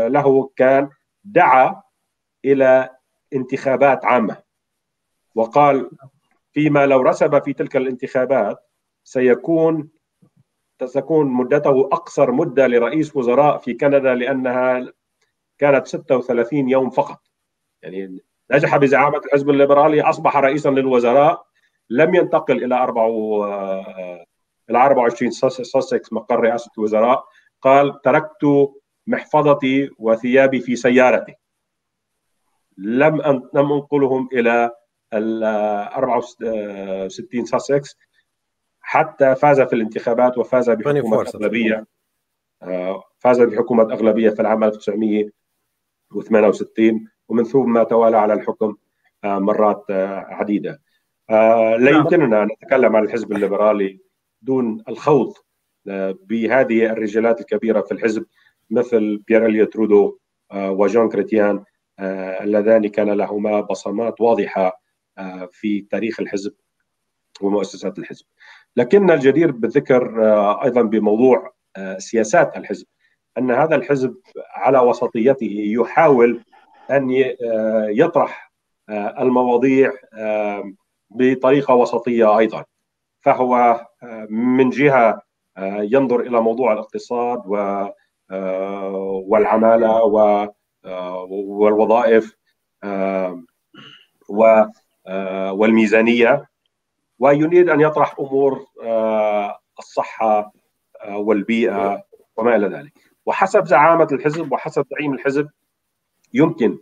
له كان دعا إلى انتخابات عامة، وقال: فيما لو رسب في تلك الانتخابات ستكون مدته أقصر مدة لرئيس وزراء في كندا، لأنها كانت 36 يوم فقط. يعني نجح بزعامة الحزب الليبرالي، أصبح رئيسا للوزراء، لم ينتقل الى 24 ساسكس مقر رئاسة الوزراء. قال: تركت محفظتي وثيابي في سيارتي، لم انقلهم الى 64 ساسكس، حتى فاز في الانتخابات وفاز بحكومة أغلبية، في العام 1968، ومن ثم توالى على الحكم مرات عديدة. لا يمكننا أن نتكلم عن الحزب الليبرالي دون الخوض بهذه الرجالات الكبيرة في الحزب، مثل بيير إليوت رودو وجان كريتيان، اللذان كان لهما بصمات واضحة في تاريخ الحزب ومؤسسات الحزب. لكن الجدير بالذكر أيضا بموضوع سياسات الحزب، أن هذا الحزب على وسطيته يحاول أن يطرح المواضيع بطريقة وسطية أيضا. فهو من جهة ينظر إلى موضوع الاقتصاد والعمالة والوظائف والميزانية، ويريد أن يطرح أمور الصحة والبيئة وما إلى ذلك. وحسب زعامة الحزب وحسب زعيم الحزب يمكن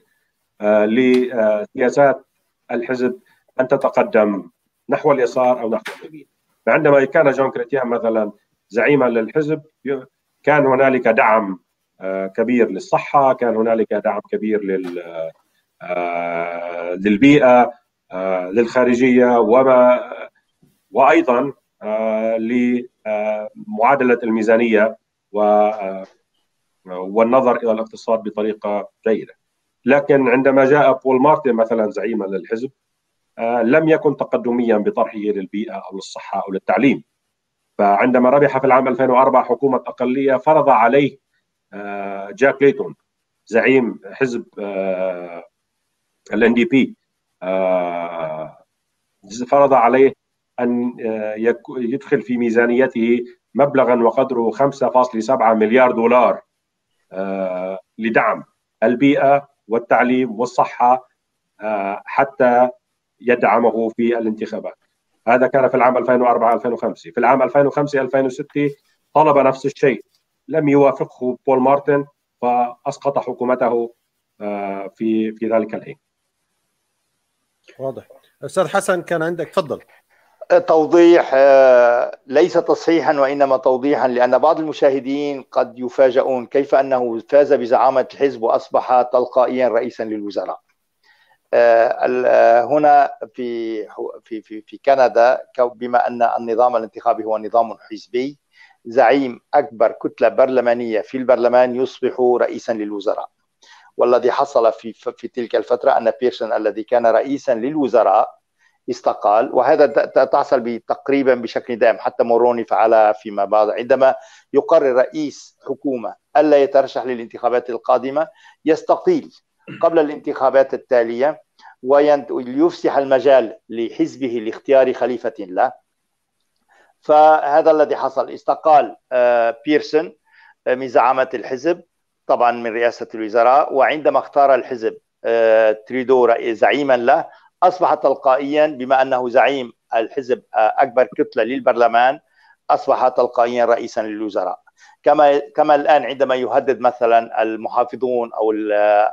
لسياسات الحزب أن تتقدم نحو اليسار أو نحو اليمين. فعندما كان جون كريتيان مثلا زعيما للحزب، كان هنالك دعم كبير للصحة، كان هنالك دعم كبير للبيئة، للخارجية، وأيضا لمعادلة الميزانية والنظر إلى الاقتصاد بطريقة جيدة. لكن عندما جاء بول مارتن مثلا زعيما للحزب، لم يكن تقدميا بطرحه للبيئة أو للصحة أو للتعليم. فعندما ربح في العام 2004 حكومة أقلية، فرض عليه جاك ليتون زعيم حزب الNDP، فرض عليه أن يدخل في ميزانيته مبلغا وقدره 5.7 مليار دولار لدعم البيئة والتعليم والصحة، حتى يدعمه في الانتخابات. هذا كان في العام 2004-2005. في العام 2005-2006 طلب نفس الشيء، لم يوافقه بول مارتن، فأسقط حكومته في ذلك الحين. واضح. أستاذ حسن كان عندك، تفضل. توضيح ليس تصحيحا وإنما توضيحا، لأن بعض المشاهدين قد يفاجؤون كيف أنه فاز بزعامة الحزب وأصبح تلقائيا رئيسا للوزراء. هنا في في في في كندا، بما أن النظام الانتخابي هو نظام حزبي، زعيم أكبر كتلة برلمانية في البرلمان يصبح رئيسا للوزراء. والذي حصل في تلك الفترة أن بيرسون الذي كان رئيسا للوزراء استقال، وهذا تحصل تقريبا بشكل دائم، حتى موروني فعلها فيما بعد. عندما يقرر رئيس حكومة ألا يترشح للانتخابات القادمة، يستقيل قبل الانتخابات التالية ويفسح المجال لحزبه لاختيار خليفة له. فهذا الذي حصل، استقال بيرسون من زعامة الحزب، طبعا من رئاسة الوزراء. وعندما اختار الحزب تريدو زعيما له، أصبح تلقائيا، بما أنه زعيم الحزب أكبر كتلة للبرلمان، أصبح تلقائيا رئيسا للوزراء. كما الآن عندما يهدد مثلا المحافظون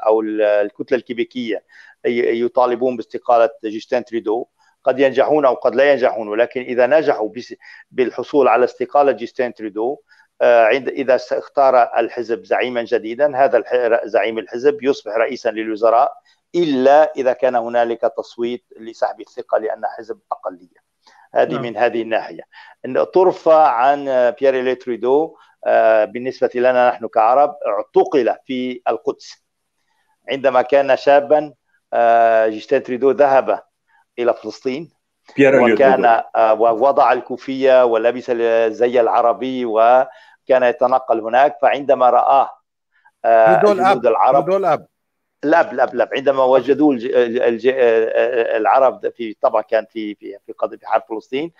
أو الكتلة الكيبيكية يطالبون باستقالة جوستين تريدو، قد ينجحون أو قد لا ينجحون. ولكن إذا نجحوا بالحصول على استقالة جوستين تريدو، إذا اختار الحزب زعيما جديدا، هذا زعيم الحزب يصبح رئيسا للوزراء، إلا إذا كان هنالك تصويت لسحب الثقة، لأن حزب أقلية. هذه من هذه الناحية أن ترفع عن بيير إليوت ترودو. بالنسبة لنا نحن كعرب، اعتقل في القدس عندما كان شابا. جوستين ترودو ذهب إلى فلسطين، وكان ووضع الكوفية ولبس زي العربي وكان يتنقل هناك. فعندما رآه الجنود العرب، الأب عندما وجدوا العرب في، طبعا كان في حرب فلسطين،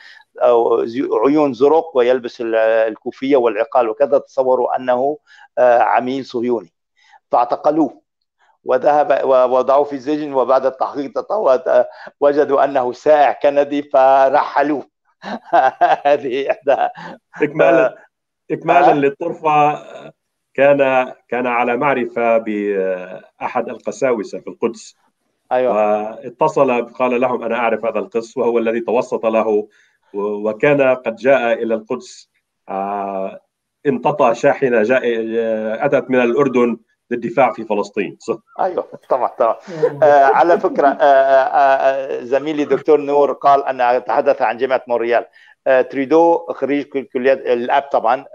عيون زرق ويلبس الكوفية والعقال وكذا، تصوروا أنه عميل صهيوني فاعتقلوه. وذهب ووضعوه في السجن، وبعد التحقيق وجدوا أنه سائح كندي فرحلوه. هذه إحدى إكمالا للطرفة. كان على معرفة بأحد القساوسة في القدس، أيوة. اتصل قال لهم أنا أعرف هذا القس، وهو الذي توسط له وكان قد جاء إلى القدس، انتطى شاحنة أتت من الأردن للدفاع في فلسطين. أيوة طبعا. على فكرة زميلي دكتور نور قال أن أتحدث عن جامعة مونريال. تريدو خريج كلية الاب طبعا،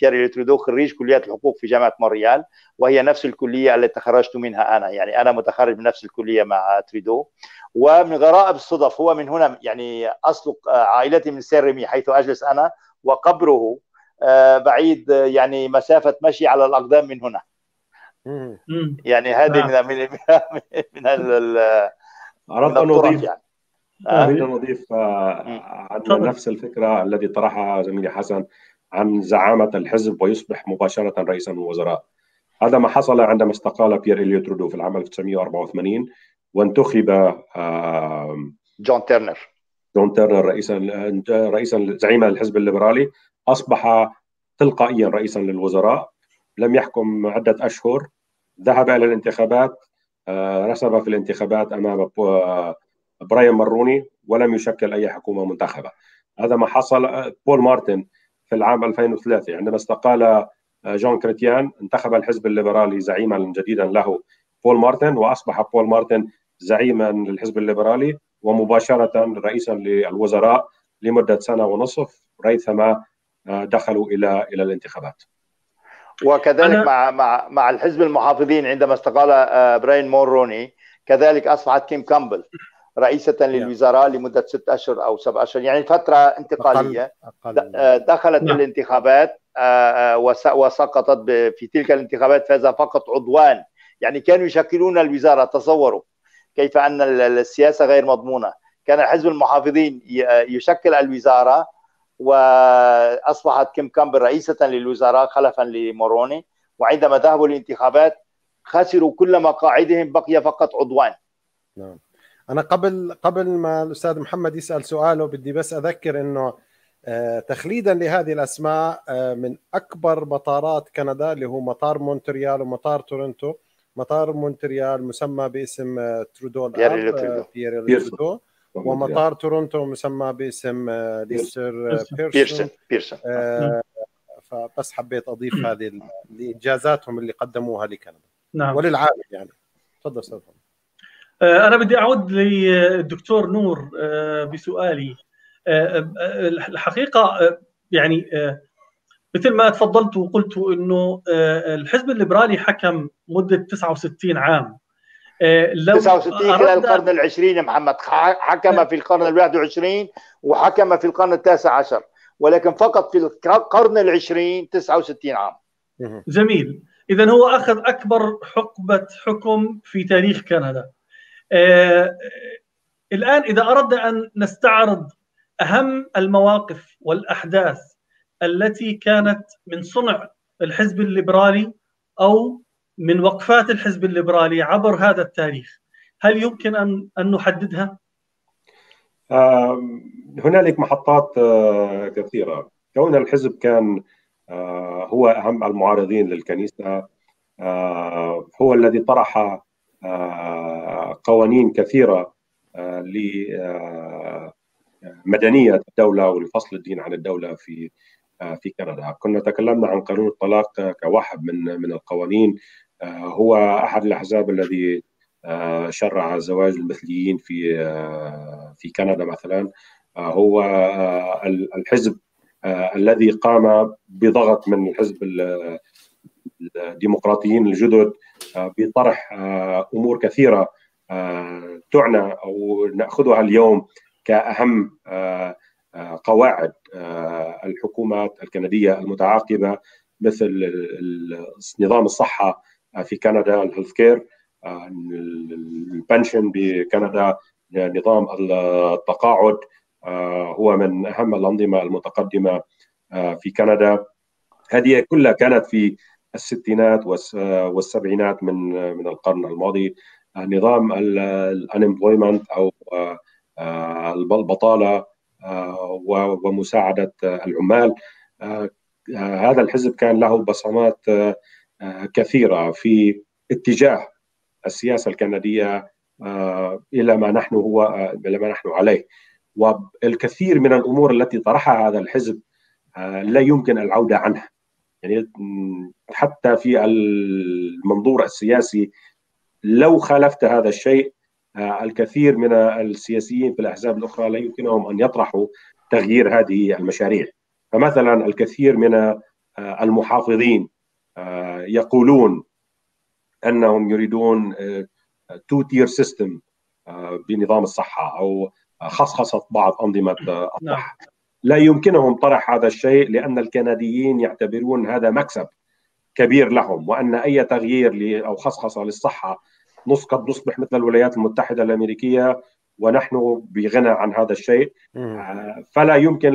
بيير تريدو خريج كلية الحقوق في جامعة مونريال، وهي نفس الكلية التي تخرجت منها انا، يعني انا متخرج من نفس الكلية مع تريدو. ومن غرائب الصدف هو من هنا، يعني اصل عائلتي من سان ريمي حيث اجلس انا، وقبره بعيد يعني مسافة مشي على الاقدام من هنا. يعني هذه من اردت ان اضيف يعني. نضيف عن نفس الفكرة التي طرحها زميلي حسن عن زعامة الحزب ويصبح مباشرة رئيسا للوزراء. هذا ما حصل عندما استقال بيير إليو ترودو في العام 1984، وانتخب جون تيرنر رئيسا زعيما للحزب الليبرالي. أصبح تلقائيا رئيسا للوزراء، لم يحكم عدة أشهر، ذهب إلى الانتخابات، رسب في الانتخابات أمام براين مروني، ولم يشكل أي حكومة منتخبة. هذا ما حصل بول مارتن في العام 2003 عندما استقال جون كريتيان. انتخب الحزب الليبرالي زعيما جديدا له بول مارتن، وأصبح بول مارتن زعيما للحزب الليبرالي ومباشرة رئيسا للوزراء لمدة سنة ونصف ريثما دخلوا إلى الانتخابات. وكذلك مع الحزب المحافظين عندما استقال براين موروني، كذلك أصبحت كيم كامبل رئيسة للوزراء لمدة 6 أشهر أو 7 أشهر، يعني فترة انتقالية. دخلت الانتخابات وسقطت في تلك الانتخابات، فاز فقط عضوان، يعني كانوا يشكلون الوزارة. تصوروا كيف أن السياسة غير مضمونة. كان حزب المحافظين يشكل الوزارة، وأصبحت كيم كامبل رئيسة للوزراء خلفا لموروني. وعندما ذهبوا الانتخابات خسروا كل مقاعدهم، بقي فقط عضوان. نعم. أنا قبل ما الأستاذ محمد يسأل سؤاله، بدي بس أذكر أنه تخليدا لهذه الأسماء، من أكبر مطارات كندا اللي هو مطار مونتريال ومطار تورنتو. مطار مونتريال مسمى باسم ترودو الآب، بيير إليو ترودو، ومطار تورنتو مسمى باسم ليستر بيرسون. فبس حبيت أضيف هذه الإنجازاتهم اللي قدموها لكندا، نعم، وللعالم يعني. تفضل أستاذ. أنا بدي أعود للدكتور نور بسؤالي. الحقيقة يعني مثل ما تفضلت وقلت أنه الحزب الليبرالي حكم مدة 69 عام. 69 خلال القرن العشرين. محمد حكم في القرن ال21 وحكم في القرن ال19، ولكن فقط في القرن العشرين 69 عام. جميل. إذن هو أخذ أكبر حقبة حكم في تاريخ كندا. الآن إذا أردنا أن نستعرض أهم المواقف والأحداث التي كانت من صنع الحزب الليبرالي أو من وقفات الحزب الليبرالي عبر هذا التاريخ، هل يمكن أن نحددها؟ هنالك محطات كثيرة. كون الحزب كان هو أهم المعارضين للكنيسة، هو الذي طرح قوانين كثيرة لمدنية الدولة والفصل الدين عن الدولة في كندا. كنا تكلمنا عن قانون الطلاق كواحد من القوانين. هو أحد الأحزاب الذي شرع زواج المثليين في كندا مثلا. هو الحزب الذي قام بضغط من الحزب الديمقراطيين الجدد بطرح أمور كثيرة تعنى أو نأخذها اليوم كأهم قواعد الحكومات الكندية المتعاقبة، مثل نظام الصحة في كندا، الهيلث كير، البنشن بكندا، نظام التقاعد هو من أهم الأنظمة المتقدمة في كندا. هذه كلها كانت في الستينات والسبعينات من القرن الماضي. نظام الانمبلويمنت او البطاله ومساعده العمال، هذا الحزب كان له بصمات كثيره في اتجاه السياسه الكنديه الى ما نحن عليه، والكثير من الامور التي طرحها هذا الحزب لا يمكن العوده عنها. يعني حتى في المنظور السياسي لو خالفت هذا الشيء الكثير من السياسيين في الاحزاب الاخرى لا يمكنهم ان يطرحوا تغيير هذه المشاريع. فمثلا الكثير من المحافظين يقولون انهم يريدون تو تير سيستم بنظام الصحه او خصخصه بعض انظمه الصحه. لا يمكنهم طرح هذا الشيء لان الكنديين يعتبرون هذا مكسب كبير لهم، وان اي تغيير او خصخصه للصحه قد نصبح مثل الولايات المتحده الامريكيه ونحن بغنى عن هذا الشيء. فلا يمكن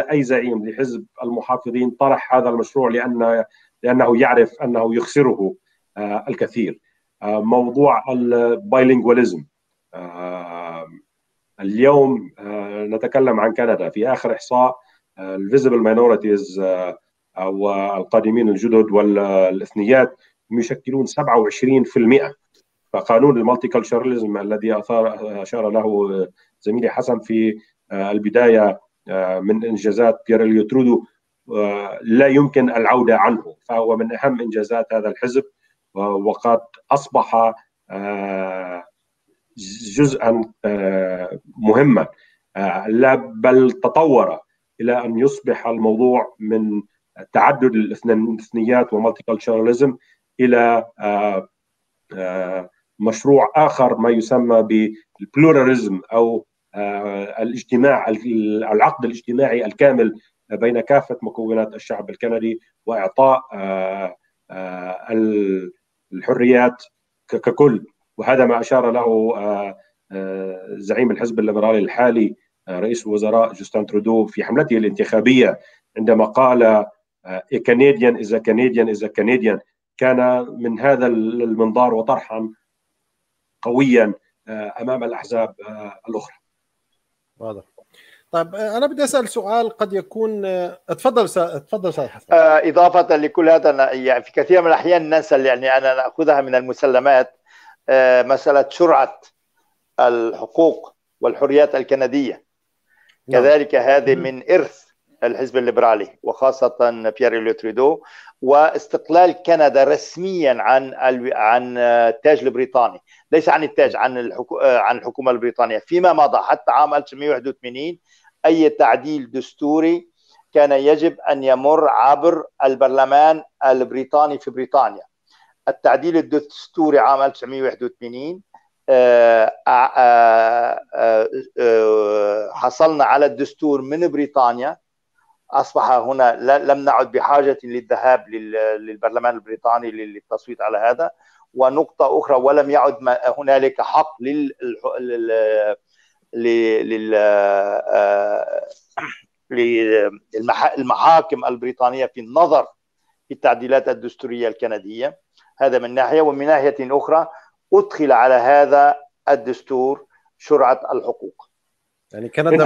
لاي زعيم لحزب المحافظين طرح هذا المشروع لانه يعرف انه يخسره الكثير. موضوع البايلينغواليزم، اليوم نتكلم عن كندا، في اخر احصاء الفيزبل ماينورتيز او القادمين الجدد والاثنيات يشكلون 27%. فقانون المالتي كلتشراليزم الذي اشار له زميلي حسن في البدايه من انجازات بيير إليو ترودو لا يمكن العوده عنه، فهو من اهم انجازات هذا الحزب، وقد اصبح جزءا مهما، لا بل تطور الى ان يصبح الموضوع من تعدد الاثنيات ومالتي كلتشراليزم الى مشروع آخر ما يسمى بالبلوراليزم أو الاجتماع، العقد الاجتماعي الكامل بين كافة مكونات الشعب الكندي، وإعطاء الحريات ككل. وهذا ما أشار له زعيم الحزب الليبرالي الحالي رئيس الوزراء جوستين ترودو في حملته الانتخابية عندما قال كنديان إذا كنديان إذا كنديان. كان من هذا المنظار وطرحا قويا امام الاحزاب الاخرى. واضح. طيب انا بدي اسال سؤال قد يكون، تفضل سيد حسن. اضافه لكل هذا، يعني في كثير من الاحيان ننسى، يعني انا ناخذها من المسلمات، مساله سرعه الحقوق والحريات الكنديه. نعم. كذلك هذه من ارث الحزب الليبرالي وخاصة بيير إليو ترودو، واستقلال كندا رسميا عن التاج البريطاني، ليس عن التاج، عن الحكومة البريطانية فيما مضى. حتى عام 1981 أي تعديل دستوري كان يجب أن يمر عبر البرلمان البريطاني في بريطانيا. التعديل الدستوري عام 1981 حصلنا على الدستور من بريطانيا. أصبح هنا لم نعد بحاجة للذهاب للبرلمان البريطاني للتصويت على هذا. ونقطة أخرى، ولم يعد هنالك حق للمحاكم البريطانية في النظر في التعديلات الدستورية الكندية. هذا من ناحية. ومن ناحية أخرى أدخل على هذا الدستور شرعة الحقوق. يعني كندا انت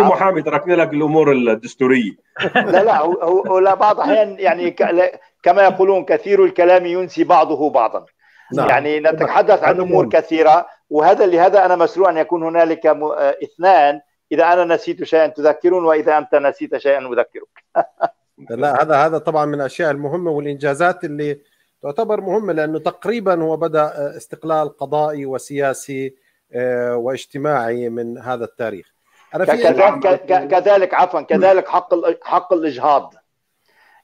محامي، تركنا لك الامور الدستوريه. لا هو بعض الاحيان، يعني كما يقولون كثير الكلام ينسي بعضه بعضا. نعم. يعني نتحدث عن امور كثيره، لهذا انا مسرور ان يكون هنالك اثنان. اذا انا نسيت شيئا تذكرون، واذا انت نسيت شيئا اذكرك. لا، هذا طبعا من الاشياء المهمه والانجازات اللي تعتبر مهمه، لانه تقريبا هو بدا استقلال قضائي وسياسي واجتماعي من هذا التاريخ. كذلك كذلك حق الإجهاض،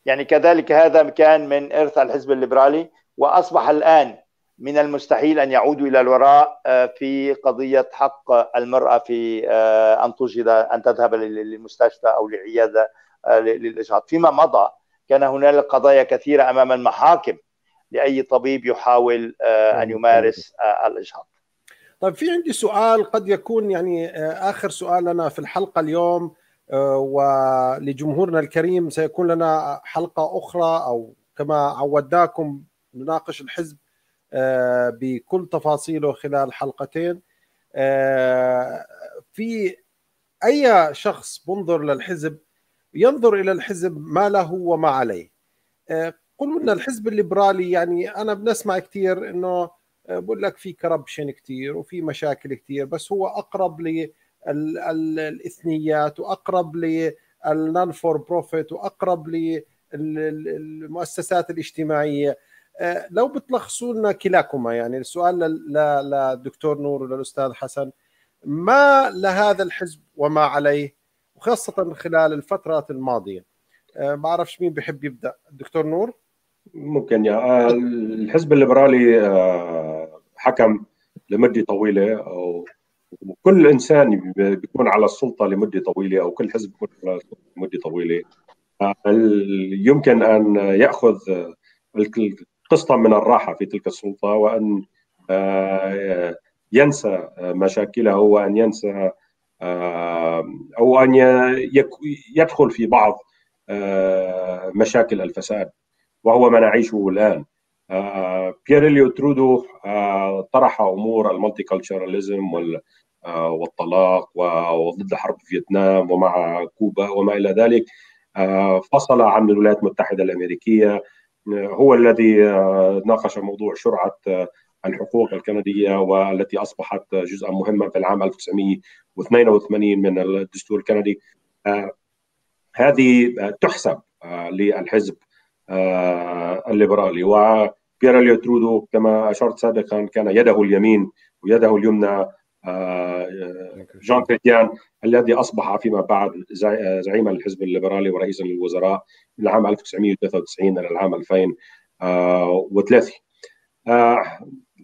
يعني كذلك هذا كان من إرث الحزب الليبرالي. وأصبح الآن من المستحيل أن يعودوا إلى الوراء في قضية حق المرأة في أن تذهب للمستشفى أو لعيادة للإجهاض. فيما مضى كان هنالك قضايا كثيرة أمام المحاكم لأي طبيب يحاول أن يمارس الإجهاض. طيب، في عندي سؤال قد يكون يعني آخر سؤال لنا في الحلقة اليوم، ولجمهورنا الكريم سيكون لنا حلقة أخرى أو كما عودناكم نناقش الحزب بكل تفاصيله خلال حلقتين. في أي شخص بنظر للحزب ينظر إلى الحزب ما له وما عليه. قلوا لنا الحزب الليبرالي، يعني أنا بنسمع كثير أنه بقول لك في كربشن كثير وفي مشاكل كثير، بس هو أقرب للإثنيات وأقرب للنون فور بروفيت وأقرب للمؤسسات الاجتماعية. لو بتلخصوا لنا كلاكما، يعني السؤال للدكتور نور وللأستاذ حسن، ما لهذا الحزب وما عليه، وخاصة خلال الفترات الماضية؟ ما أعرفش مين بحب يبدأ، الدكتور نور؟ ممكن. يعني الحزب الليبرالي حكم لمدة طويلة، وكل إنسان بيكون على السلطة لمدة طويلة أو كل حزب بيكون على السلطة لمدة طويلة، يمكن أن يأخذ قسطا من الراحة في تلك السلطة وأن ينسى مشاكله وأن ينسى أو أن يدخل في بعض مشاكل الفساد، وهو ما نعيشه الآن. بييرليو ترودو طرح أمور المالتي كلتشراليزم والطلاق وضد حرب فيتنام ومع كوبا وما إلى ذلك، فصل عن الولايات المتحدة الأمريكية، هو الذي ناقش موضوع شرعة الحقوق الكندية والتي أصبحت جزءا مهما في العام 1982 من الدستور الكندي. هذه تحسب للحزب الليبرالي. وبييرليو ترودو كما أشرت سابقا كان يده اليمين ويده اليمنى جان كريتيان، الذي أصبح فيما بعد زعيم الحزب الليبرالي ورئيسا للوزراء من العام 1993 إلى العام 2003.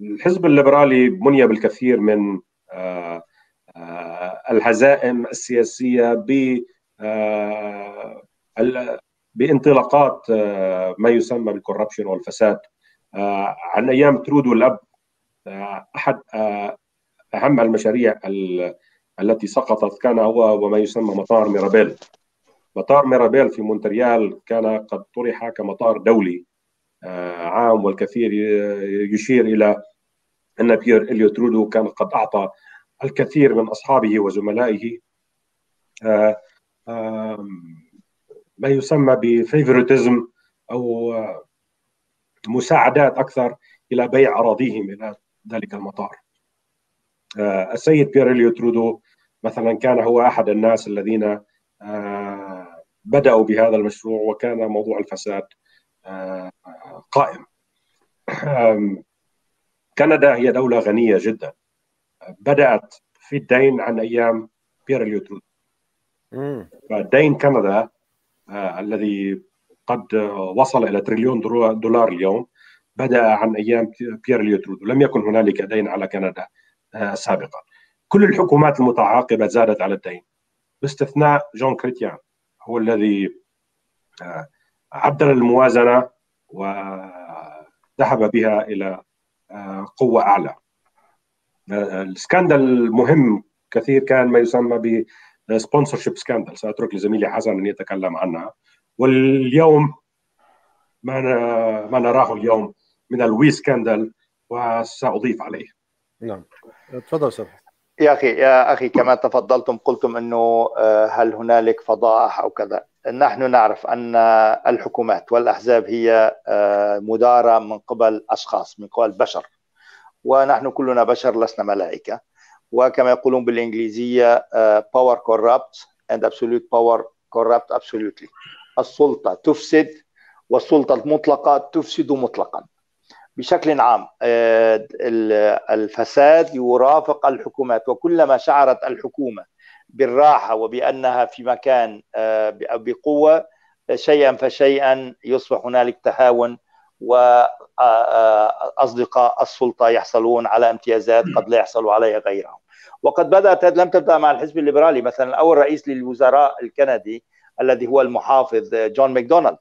الحزب الليبرالي بني بالكثير من الهزائم السياسية بانطلاقات ما يسمى بالكوربشن والفساد. عن أيام ترودو الأب أحد أهم المشاريع التي سقطت كان هو وما يسمى مطار ميرابيل. مطار ميرابيل في مونتريال كان قد طرح كمطار دولي عام، والكثير يشير إلى أن بييرليو ترودو كان قد أعطى الكثير من أصحابه وزملائه ما يسمى بفيفوريتزم أو مساعدات أكثر إلى بيع أراضيهم إلى ذلك المطار. السيد بييرليو ترودو مثلا كان هو أحد الناس الذين بدأوا بهذا المشروع، وكان موضوع الفساد قائم. كندا هي دولة غنية جدا، بدأت في الدين عن أيام بييرليو ترودو. فدين كندا الذي قد وصل إلى $1 تريليون اليوم بدأ عن أيام بييرليو ترودو، لم يكن هنالك دين على كندا سابقا. كل الحكومات المتعاقبة زادت على الدين باستثناء جون كريتيان، هو الذي عدل الموازنة وذهب بها إلى قوة أعلى. السكندل المهم كثير كان ما يسمى سبونسرشيب سكاندل، سأترك لزميلي حسن أن يتكلم عنها. واليوم ما نراه اليوم من الوي سكاندل، وسأضيف عليه. نعم تفضل سيد. يا أخي كما تفضلتم قلتم أنه هل هنالك فضائح أو كذا، نحن نعرف أن الحكومات والأحزاب هي مدارة من قبل أشخاص، من قبل بشر، ونحن كلنا بشر لسنا ملائكة، وكما يقولون بالإنجليزية power corrupts and absolute power corrupt absolutely. السلطة تفسد والسلطة المطلقة تفسد مطلقا. بشكل عام الفساد يرافق الحكومات، وكلما شعرت الحكومة بالراحة وبأنها في مكان بقوة شيئا فشيئا يصبح هنالك تهاون، وأصدقاء السلطة يحصلون على امتيازات قد لا يحصلوا عليها غيرهم. وقد بدأت، لم تبدأ مع الحزب الليبرالي، مثلا أول رئيس للوزراء الكندي الذي هو المحافظ جون ماكدونالد،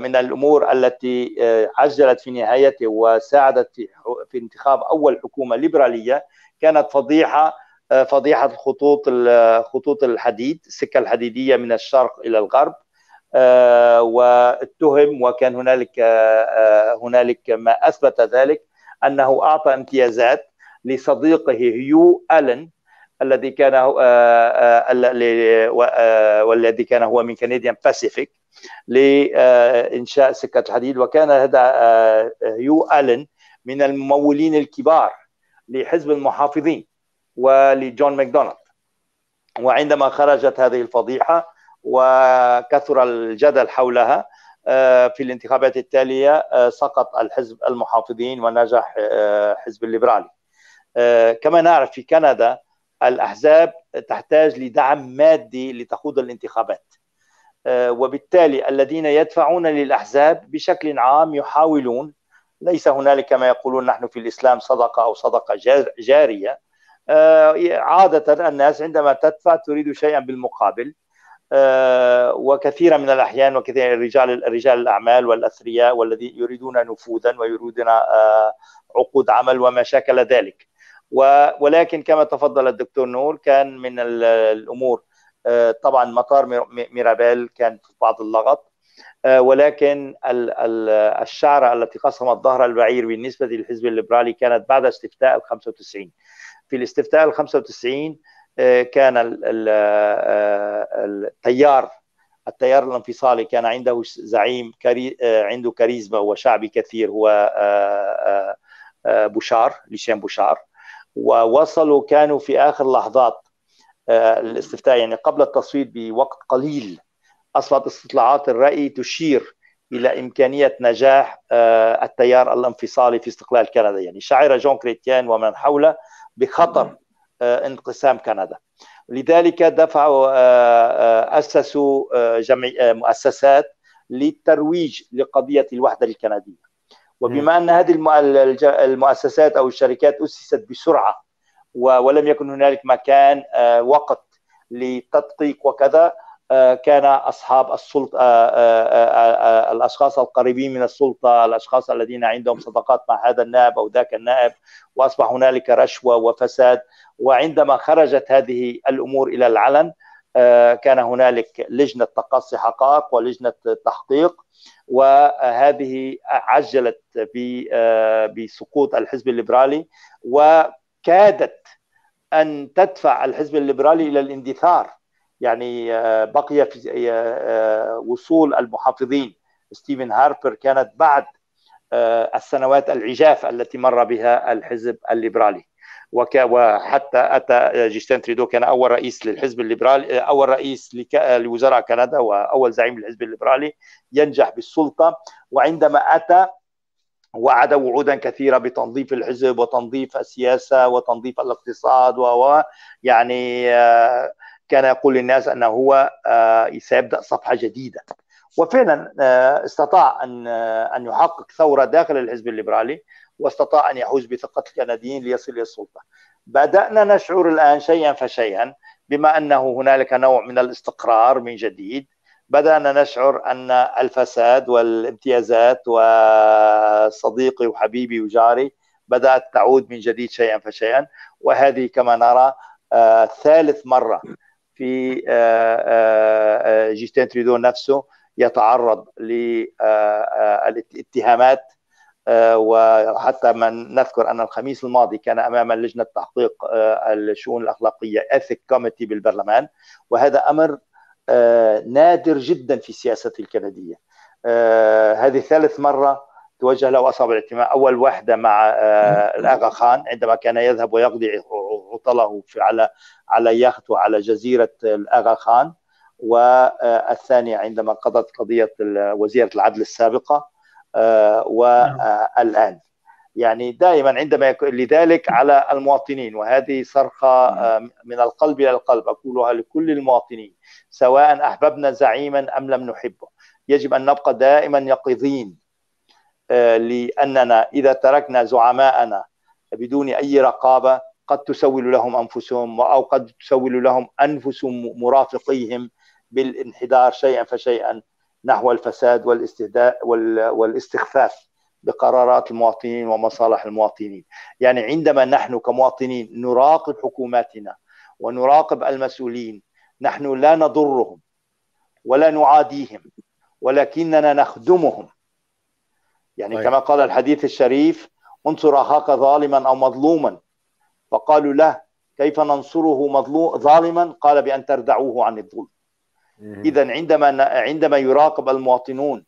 من الأمور التي عجلت في نهايته وساعدت في انتخاب أول حكومة ليبرالية كانت فضيحة فضيحة خطوط الحديد، السكة الحديدية من الشرق إلى الغرب، واتهم، وكان هنالك ما أثبت ذلك، أنه أعطى امتيازات لصديقه هيو ألن الذي كان هو من كنديان باسيفيك لإنشاء سكة الحديد. وكان هذا هيو ألن من الممولين الكبار لحزب المحافظين ولجون ماكدونالد. وعندما خرجت هذه الفضيحة وكثر الجدل حولها في الانتخابات التالية، سقط الحزب المحافظين ونجح حزب الليبرالي. كما نعرف في كندا الأحزاب تحتاج لدعم مادي لتخوض الانتخابات، وبالتالي الذين يدفعون للأحزاب بشكل عام يحاولون، ليس هنالك ما يقولون نحن في الإسلام صدقة أو صدقة جارية، عادة الناس عندما تدفع تريد شيئا بالمقابل، وكثيرا من الأحيان وكثير رجال الأعمال والأثرياء والذين يريدون نفوذا ويريدون عقود عمل وما شاكل ذلك. ولكن كما تفضل الدكتور نور، كان من الأمور طبعا مطار ميرابيل كان في بعض اللغط، ولكن الشعرة التي قسمت ظهر البعير بالنسبة للحزب الليبرالي كانت بعد استفتاء 95. في الاستفتاء 95 كان التيار الانفصالي كان عنده زعيم عنده كاريزما وشعبي كثير، هو بوشار، لوسيان بوشار. ووصلوا كانوا في آخر لحظات الاستفتاء، يعني قبل التصويت بوقت قليل، أصبحت استطلاعات الرأي تشير إلى إمكانية نجاح التيار الانفصالي في استقلال كندا. يعني شعر جون كريتيان ومن حوله بخطر انقسام كندا، لذلك دفعوا أسسوا مؤسسات للترويج لقضية الوحدة الكندية. وبما أن هذه المؤسسات أو الشركات أسست بسرعة ولم يكن هنالك مكان وقت لتدقيق وكذا، كان أصحاب السلطة، الأشخاص القريبين من السلطة، الأشخاص الذين عندهم صداقات مع هذا النائب أو ذاك النائب، وأصبح هنالك رشوة وفساد. وعندما خرجت هذه الأمور إلى العلن، كان هنالك لجنة تقصي حقائق ولجنة تحقيق، وهذه عجلت بسقوط الحزب الليبرالي، وكادت أن تدفع الحزب الليبرالي إلى الاندثار. يعني بقي في وصول المحافظين ستيفن هاربر كانت بعد السنوات العجاف التي مر بها الحزب الليبرالي، وحتى أتى جيستين تريدو، كان أول رئيس للحزب الليبرالي، أول رئيس لوزراء كندا وأول زعيم للحزب الليبرالي، ينجح بالسلطة. وعندما أتى وعد وعودا كثيرة بتنظيف الحزب وتنظيف السياسة وتنظيف الاقتصاد، يعني كان يقول للناس أنه هو سيبدأ صفحة جديدة. وفعلا استطاع أن يحقق ثورة داخل الحزب الليبرالي، واستطاع أن يحوز بثقة الكنديين ليصل إلى السلطة. بدأنا نشعر الآن شيئا فشيئا، بما أنه هنالك نوع من الاستقرار من جديد، بدأنا نشعر أن الفساد والامتيازات وصديقي وحبيبي وجاري بدأت تعود من جديد شيئا فشيئا. وهذه كما نرى ثالث مرة في جيستين تريدو نفسه يتعرض للاتهامات، وحتى من نذكر أن الخميس الماضي كان أمام لجنة تحقيق الشؤون الأخلاقية Ethic Committee بالبرلمان. وهذا أمر نادر جدا في السياسة الكندية. هذه ثالث مرة توجه له أصابع الاتهام، أول واحدة مع الأغا خان عندما كان يذهب ويقضي عطله على يخت وعلى جزيرة الأغا خان، والثانية عندما قضت قضية وزيرة العدل السابقة. والآن يعني دائما عندما لذلك على المواطنين، وهذه صرخة من القلب إلى القلب أقولها لكل المواطنين، سواء أحببنا زعيما أم لم نحبه، يجب أن نبقى دائما يقظين، لأننا إذا تركنا زعماءنا بدون أي رقابة قد تسول لهم أنفسهم، أو قد تسول لهم أنفس مرافقيهم بالانحدار شيئا فشيئا نحو الفساد والاستهداء والاستخفاف بقرارات المواطنين ومصالح المواطنين. يعني عندما نحن كمواطنين نراقب حكوماتنا ونراقب المسؤولين، نحن لا نضرهم ولا نعاديهم، ولكننا نخدمهم. يعني كما قال الحديث الشريف: انصر أخاك ظالما أو مظلوما. فقالوا له: كيف ننصره ظالما؟ قال: بأن تردعوه عن الظلم. إذن عندما يراقب المواطنون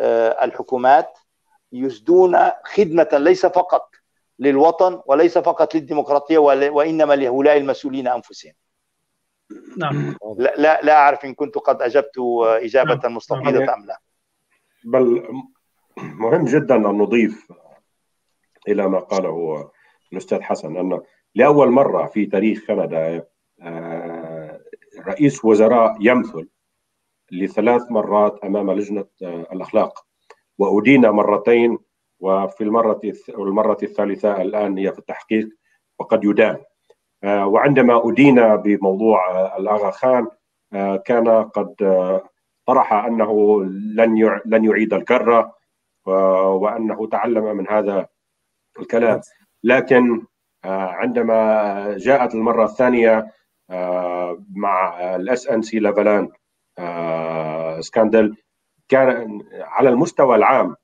الحكومات يسدون خدمة ليس فقط للوطن وليس فقط للديمقراطية، وإنما لهؤلاء المسؤولين أنفسهم. نعم. لا أعرف إن كنت قد أجبت إجابة مستفيضة أم لا. بل مهم جدا أن نضيف إلى ما قاله الأستاذ حسن أن لأول مرة في تاريخ كندا رئيس وزراء يمثل لثلاث مرات أمام لجنة الأخلاق، وأدين مرتين، وفي المرة الثالثة الآن هي في التحقيق وقد يدان. وعندما أدين بموضوع الآغا خان كان قد طرح أنه لن يعيد الكرة، وأنه تعلم من هذا الكلام. لكن عندما جاءت المرة الثانية مع الاس ان سي لافالان سكاندل، كان على المستوى العام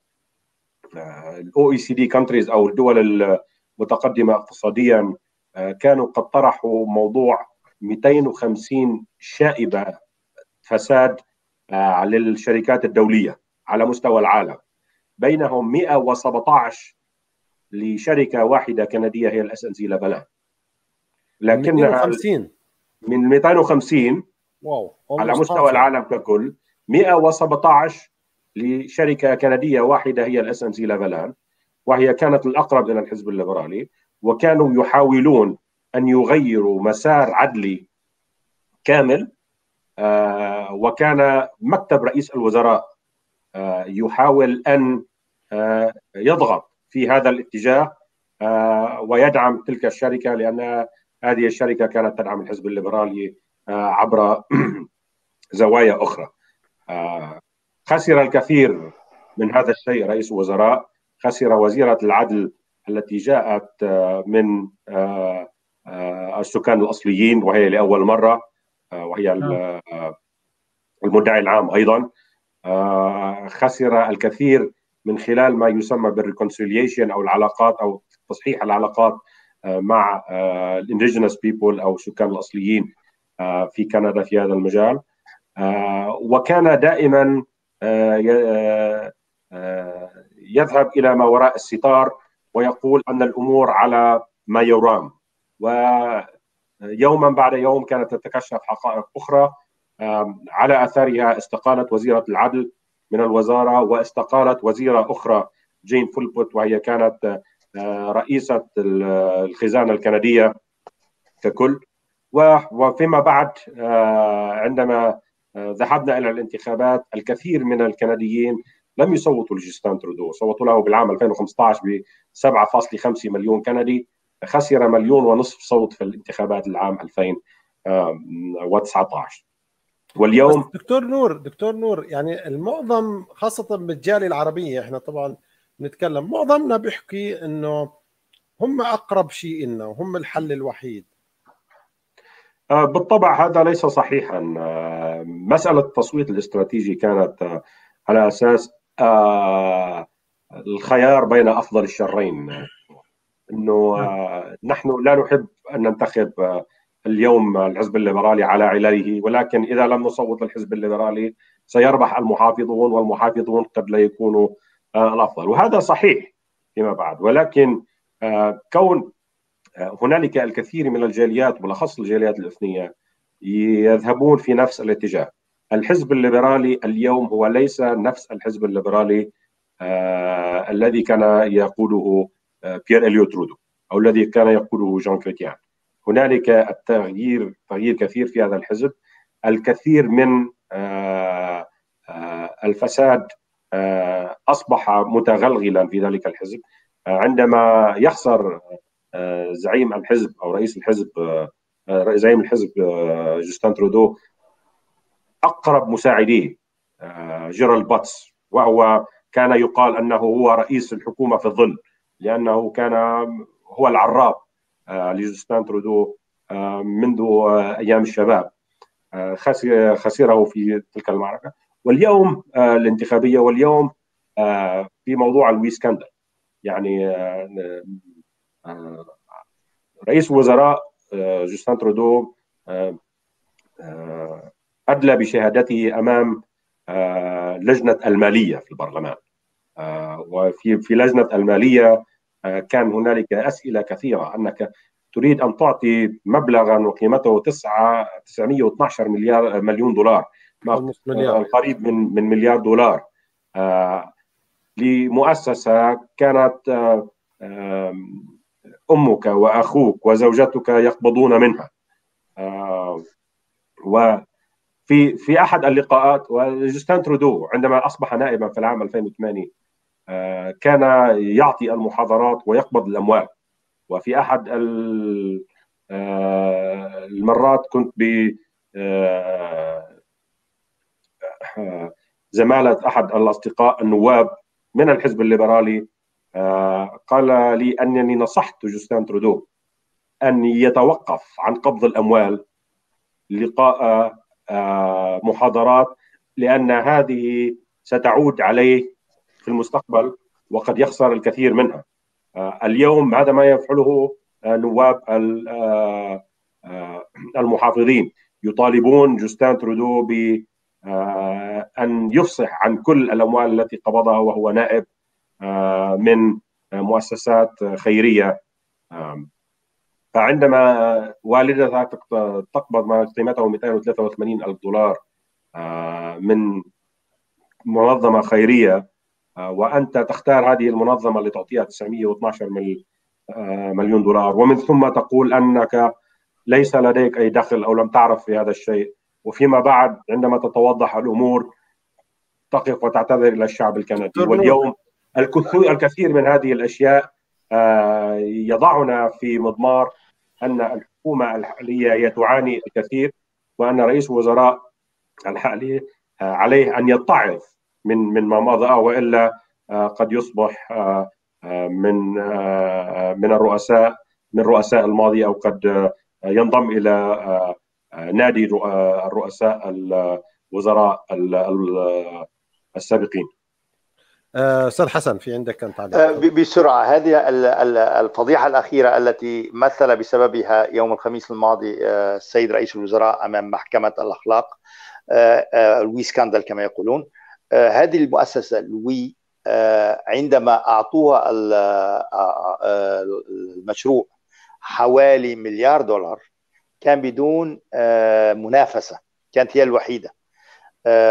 الOECD countries او الدول المتقدمة اقتصاديا كانوا قد طرحوا موضوع 250 شائبة فساد للشركات الدولية على مستوى العالم، بينهم 117 لشركة واحدة كندية هي الاس ان سي لافالان. لكنها من 250 واو على مستوى العالم ككل، 117 لشركة كندية واحدة هي الاس ان سي لافالان، وهي كانت الأقرب إلى الحزب الليبرالي، وكانوا يحاولون أن يغيروا مسار عدلي كامل. وكان مكتب رئيس الوزراء يحاول أن يضغط في هذا الاتجاه ويدعم تلك الشركة، لأن هذه الشركة كانت تدعم الحزب الليبرالي عبر زوايا أخرى. خسر الكثير من هذا الشيء رئيس الوزراء، خسر وزيرة العدل التي جاءت من السكان الأصليين وهي لأول مرة، وهي المدعي العام أيضا. خسر الكثير من خلال ما يسمى بالريكونسيليشن أو العلاقات أو تصحيح العلاقات مع الانديجينس بيبول أو السكان الأصليين في كندا في هذا المجال. وكان دائما يذهب إلى ما وراء الستار ويقول أن الأمور على ما يرام، ويوما بعد يوم كانت تتكشف حقائق أخرى على أثرها استقالت وزيرة العدل من الوزارة، واستقالت وزيرة أخرى جين فولبوت وهي كانت رئيسة الخزانة الكندية ككل. وفيما بعد عندما ذهبنا إلى الانتخابات الكثير من الكنديين لم يصوتوا لجستان ترودو، صوتوا له بالعام 2015 ب 7.5 مليون كندي، خسر 1.5 مليون صوت في الانتخابات العام 2019. واليوم دكتور نور يعني المعظم خاصة بالجالية العربية، احنا طبعا نتكلم معظمنا بيحكي انه هم اقرب شيء لنا وهم الحل الوحيد. بالطبع هذا ليس صحيحا. مسألة التصويت الاستراتيجي كانت على اساس الخيار بين افضل الشرين، انه نحن لا نحب ان ننتخب اليوم الحزب الليبرالي على علاله، ولكن اذا لم نصوت للحزب الليبرالي سيربح المحافظون، والمحافظون قد لا يكونوا الافضل، وهذا صحيح فيما بعد. ولكن كون هنالك الكثير من الجاليات بالاخص الجاليات الاثنيه يذهبون في نفس الاتجاه. الحزب الليبرالي اليوم هو ليس نفس الحزب الليبرالي الذي كان يقوده بيير إليو ترودو او الذي كان يقوده جان كريتيان. هنالك تغيير كثير في هذا الحزب، الكثير من الفساد أصبح متغلغلا في ذلك الحزب. عندما يخسر زعيم الحزب أو رئيس الحزب زعيم الحزب جوستين ترودو أقرب مساعديه جيرالد باتس، وهو كان يقال أنه هو رئيس الحكومة في الظل، لأنه كان هو العراب لجوستان ترودو منذ أيام الشباب، خسره في تلك المعركة. واليوم الانتخابية، واليوم في موضوع الويسكندر، يعني رئيس الوزراء جوستان ترودو أدلى بشهادته أمام لجنة المالية في البرلمان، وفي لجنة المالية كان هنالك أسئلة كثيرة، أنك تريد أن تعطي مبلغا وقيمته 912 مليون دولار، القريب من مليار دولار، لمؤسسة كانت أمك وأخوك وزوجتك يقبضون منها. وفي أحد اللقاءات، وجوستان ترودو عندما أصبح نائبا في العام 2008 كان يعطي المحاضرات ويقبض الأموال. وفي أحد المرات كنت بزمالة أحد الأصدقاء النواب من الحزب الليبرالي، قال لي أنني نصحت جوستان ترودو أن يتوقف عن قبض الأموال لقاء محاضرات، لأن هذه ستعود عليه في المستقبل وقد يخسر الكثير منها. اليوم هذا ما يفعله نواب المحافظين، يطالبون جوستان ترودو بأن يفصح عن كل الأموال التي قبضها وهو نائب من مؤسسات خيرية. فعندما والدتها تقبض ما قيمته 283 ألف دولار من منظمة خيرية، وأنت تختار هذه المنظمة اللي تعطيها 912 مليون دولار، ومن ثم تقول أنك ليس لديك أي دخل أو لم تعرف في هذا الشيء، وفيما بعد عندما تتوضح الأمور تقف وتعتذر إلى الشعب الكندي. واليوم الكثير من هذه الأشياء يضعنا في مضمار أن الحكومة الحالية هي تعاني الكثير، وأن رئيس الوزراء الحالي عليه أن يتعظ من ما مضى، وإلا قد يصبح من الرؤساء الماضي، أو قد ينضم إلى نادي الرؤساء الوزراء السابقين. أستاذ حسن، في عندك أنت تعليق؟ بسرعة، هذه الفضيحة الأخيرة التي مثل بسببها يوم الخميس الماضي السيد رئيس الوزراء أمام محكمة الأخلاق، لوي سكاندل كما يقولون، هذه المؤسسة لوي عندما أعطوها المشروع حوالي مليار دولار كان بدون منافسة، كانت هي الوحيدة،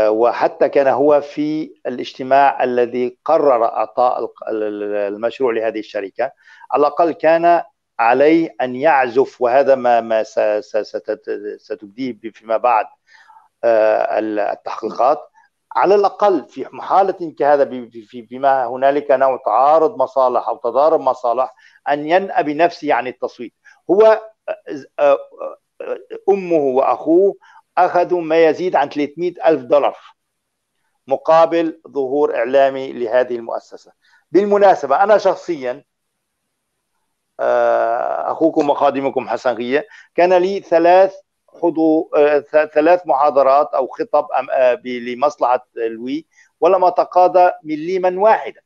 وحتى كان هو في الاجتماع الذي قرر إعطاء المشروع لهذه الشركة، على الأقل كان عليه أن يعزف، وهذا ما ستبديه فيما بعد التحقيقات، على الأقل في حالة كهذا بما هنالك نوع تعارض مصالح أو تضارب مصالح أن ينأى بنفسه عن التصويت. هو أمه وأخوه أخذوا ما يزيد عن 300 ألف دولار مقابل ظهور إعلامي لهذه المؤسسة. بالمناسبة أنا شخصيا، أخوكم وخادمكم حسن غية، كان لي ثلاث محاضرات أو خطب لمصلحة لوي، ولم أتقاضى مليما واحدا،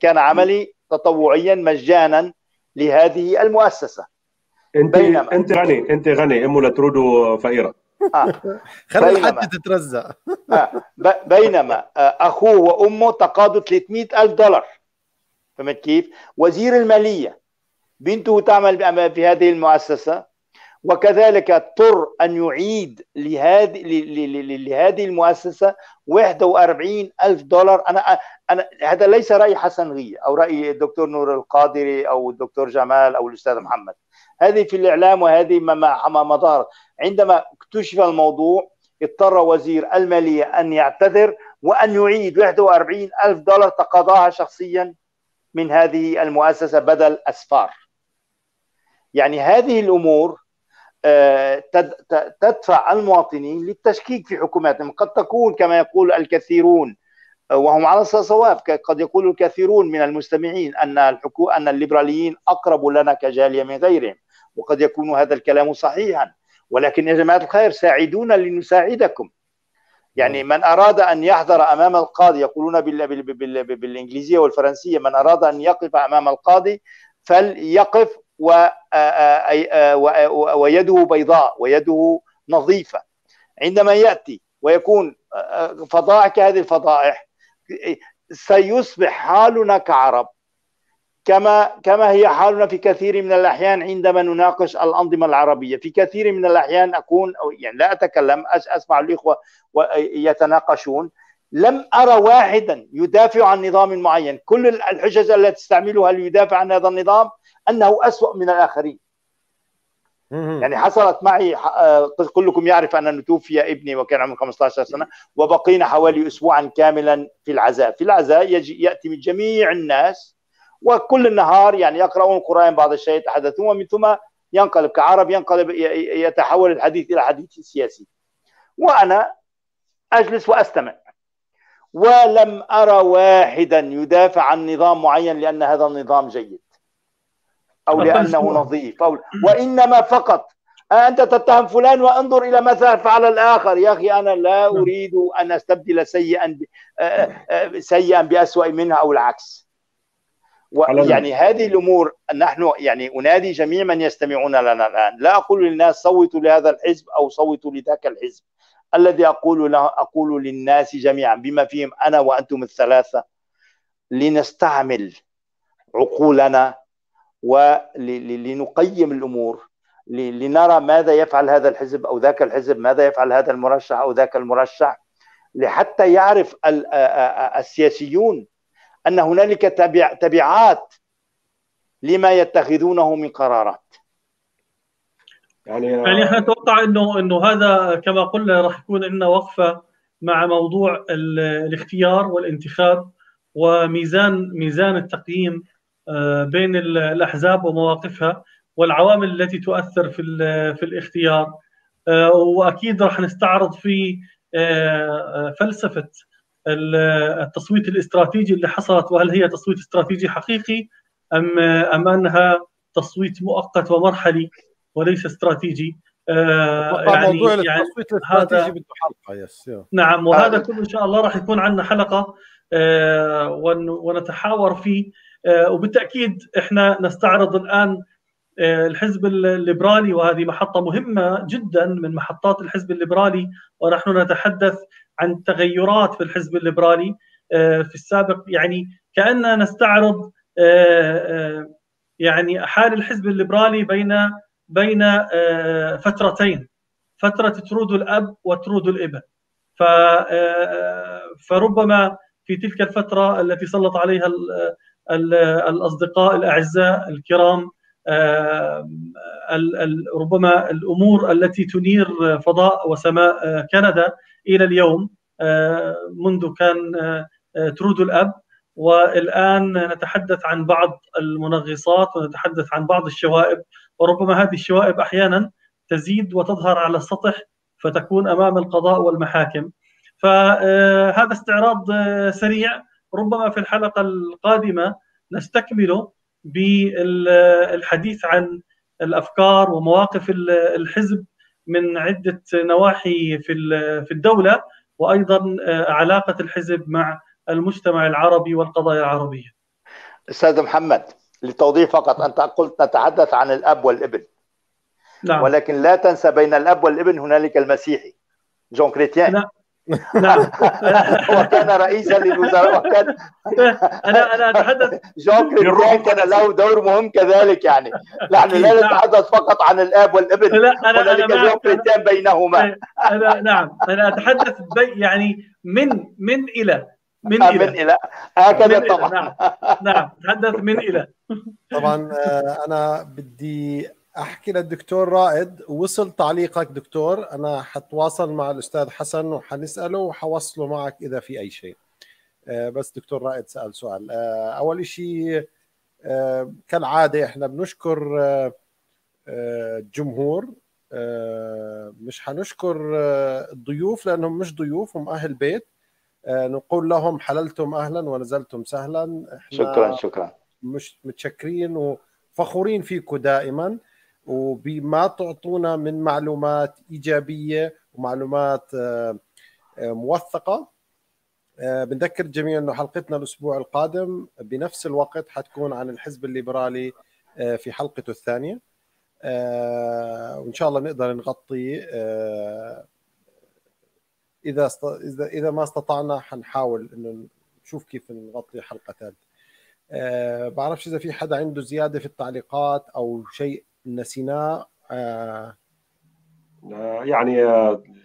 كان عملي تطوعيا مجانا لهذه المؤسسة. انت غني ام لترودو فقيره. خلينا حتى تترزق. بينما اخوه وامه تقاضوا 300 الف دولار. فهمت كيف؟ وزير الماليه بنته تعمل في هذه المؤسسه، وكذلك اضطر ان يعيد لهذه المؤسسه 41 الف دولار. انا هذا ليس راي حسن غيه او راي الدكتور نور القادري او الدكتور جمال او الاستاذ محمد، هذه في الإعلام وهذه ما ظهر. عندما اكتشف الموضوع اضطر وزير المالية أن يعتذر وأن يعيد 41 ألف دولار تقاضاها شخصيا من هذه المؤسسة بدل أسفار. يعني هذه الأمور تدفع المواطنين للتشكيك في حكوماتهم. قد تكون كما يقول الكثيرون وهم على صواب. قد يقول الكثيرون من المستمعين أن الليبراليين أقرب لنا كجالية من غيرهم، وقد يكون هذا الكلام صحيحا، ولكن يا جماعة الخير ساعدونا لنساعدكم. يعني من أراد أن يحضر أمام القاضي، يقولون بالإنجليزية والفرنسية، من أراد أن يقف أمام القاضي فليقف ويده بيضاء ويده نظيفة. عندما يأتي ويكون فضائح كهذه الفضائح سيصبح حالنا كعرب كما هي حالنا في كثير من الأحيان عندما نناقش الأنظمة العربية. في كثير من الأحيان أكون يعني لا أتكلم، أسمع الإخوة يتناقشون، لم أرى واحدا يدافع عن نظام معين. كل الحجج التي تستعملها ليدافع عن هذا النظام أنه أسوأ من الآخرين. يعني حصلت معي، كلكم يعرف أن توفي ابني وكان عمره 15 سنة، وبقينا حوالي أسبوعا كاملا في العزاء. في العزاء يأتي من جميع الناس، وكل النهار يعني يقرؤون القرآن، بعض الشيء يتحدثون، ومن ثم ينقلب كعرب يتحول الحديث إلى حديث سياسي. وأنا أجلس وأستمع، ولم أرى واحدا يدافع عن نظام معين لأن هذا النظام جيد أو لأنه نظيف، وإنما فقط أنت تتهم فلان وانظر إلى ماذا فعل الآخر. يا أخي أنا لا أريد أن أستبدل سيئا بأسوأ منها أو العكس. يعني هذه الأمور نحن يعني أنادي جميع من يستمعون لنا الآن، لا أقول للناس صوتوا لهذا الحزب أو صوتوا لذاك الحزب، الذي أقول للناس جميعا بما فيهم أنا وأنتم الثلاثة، لنستعمل عقولنا ولنقيم الأمور، لنرى ماذا يفعل هذا الحزب أو ذاك الحزب، ماذا يفعل هذا المرشح أو ذاك المرشح، لحتى يعرف السياسيون أن هنالك تبعات لما يتخذونه من قرارات. يعني احنا نتوقع انه هذا كما قلنا راح يكون لنا وقفة مع موضوع الاختيار والانتخاب وميزان التقييم بين الأحزاب ومواقفها والعوامل التي تؤثر في الاختيار. وأكيد راح نستعرض في فلسفة التصويت الاستراتيجي اللي حصلت، وهل هي تصويت استراتيجي حقيقي أم أنها تصويت مؤقت ومرحلي وليس استراتيجي. يعني التصويت الاستراتيجي بده حلقة. نعم، وهذا كله إن شاء الله راح يكون عندنا حلقة ونتحاور فيه. وبالتأكيد إحنا نستعرض الآن الحزب الليبرالي، وهذه محطة مهمة جدا من محطات الحزب الليبرالي، ونحن نتحدث عن تغيرات في الحزب الليبرالي في السابق. يعني كأننا نستعرض يعني حال الحزب الليبرالي بين فترتين، فترة ترود الأب وترود الإبن. فربما في تلك الفترة التي سلط عليها الأصدقاء الأعزاء الكرام ربما الأمور التي تنير فضاء وسماء كندا إلى اليوم، منذ كان ترود الأب، والآن نتحدث عن بعض المنغصات ونتحدث عن بعض الشوائب، وربما هذه الشوائب أحيانا تزيد وتظهر على السطح فتكون أمام القضاء والمحاكم. فهذا استعراض سريع، ربما في الحلقة القادمة نستكمله بالحديث عن الأفكار ومواقف الحزب من عدة نواحي في الدولة، وأيضا علاقة الحزب مع المجتمع العربي والقضايا العربية. أستاذ محمد، للتوضيح فقط، أنت قلت نتحدث عن الأب والابن. نعم. ولكن لا تنسى بين الأب والابن هنالك المسيحي جون كريتيان. نعم. نعم. وكان رئيسا للوزراء، وكان انا اتحدث جون كريتيان كان له دور مهم كذلك. يعني نحن لا نتحدث فقط عن الاب والابن، لا انا جون كريتيان بينهما. نعم، انا اتحدث يعني من الى هكذا طبعا. نعم، اتحدث من الى. طبعا انا بدي احكي للدكتور رائد، وصل تعليقك دكتور، انا حتواصل مع الاستاذ حسن وحنساله وحوصله معك اذا في اي شيء. بس دكتور رائد سال سؤال. اول شيء كالعاده احنا بنشكر الجمهور، مش حنشكر الضيوف لانهم مش ضيوف، هم اهل بيت، نقول لهم حللتم أهلا ونزلتم سهلا. شكرا شكرا، مش متشكرين وفخورين فيكم دائما وبما تعطونا من معلومات إيجابية ومعلومات موثقة. بنذكر الجميع أنه حلقتنا الأسبوع القادم بنفس الوقت حتكون عن الحزب الليبرالي في حلقته الثانية، وإن شاء الله نقدر نغطي، إذا ما استطعنا حنحاول إنه نشوف كيف نغطي حلقة ثالثة. بعرفش إذا في حدا عنده زيادة في التعليقات أو شيء نسيناه. يعني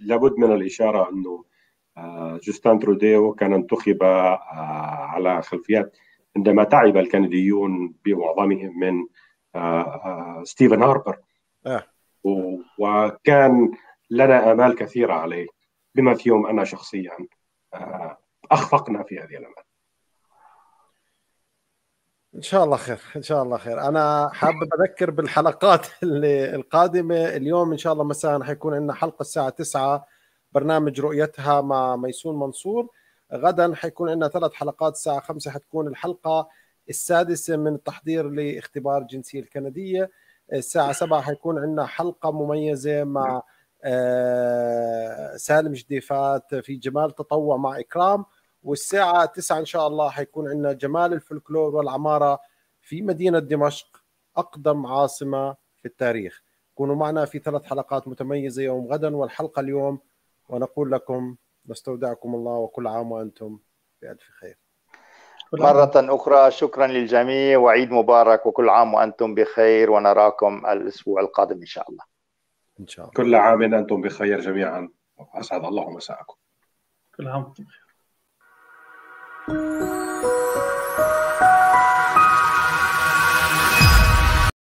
لابد من الإشارة إنه جوستان تروديو كان انتخب على خلفيات عندما تعب الكنديون بمعظمهم من ستيفن هاربر، وكان لنا آمال كثيرة عليه بما فيهم أنا شخصيا أخفقنا في هذه الأمال. إن شاء الله خير إن شاء الله خير. أنا حابب أذكر بالحلقات اللي القادمة. اليوم إن شاء الله مساء حيكون عندنا حلقة الساعة 9 برنامج رؤيتها مع ميسون منصور. غدا حيكون عندنا 3 حلقات الساعة 5 حتكون الحلقة السادسة من التحضير لاختبار الجنسية الكندية. الساعة 7 حيكون عندنا حلقة مميزة مع سالم جديفات في جمال تطوع مع إكرام. والساعة 9 إن شاء الله حيكون عندنا جمال الفلكلور والعمارة في مدينة دمشق أقدم عاصمة في التاريخ. كونوا معنا في 3 حلقات متميزة يوم غدا والحلقة اليوم، ونقول لكم نستودعكم الله وكل عام وأنتم بألف خير. مرة أخرى شكرا للجميع وعيد مبارك وكل عام وأنتم بخير، ونراكم الأسبوع القادم إن شاء الله. إن شاء الله. كل عام أنتم بخير جميعا، أسعد الله مساءكم. كل عام وأنتم بخير.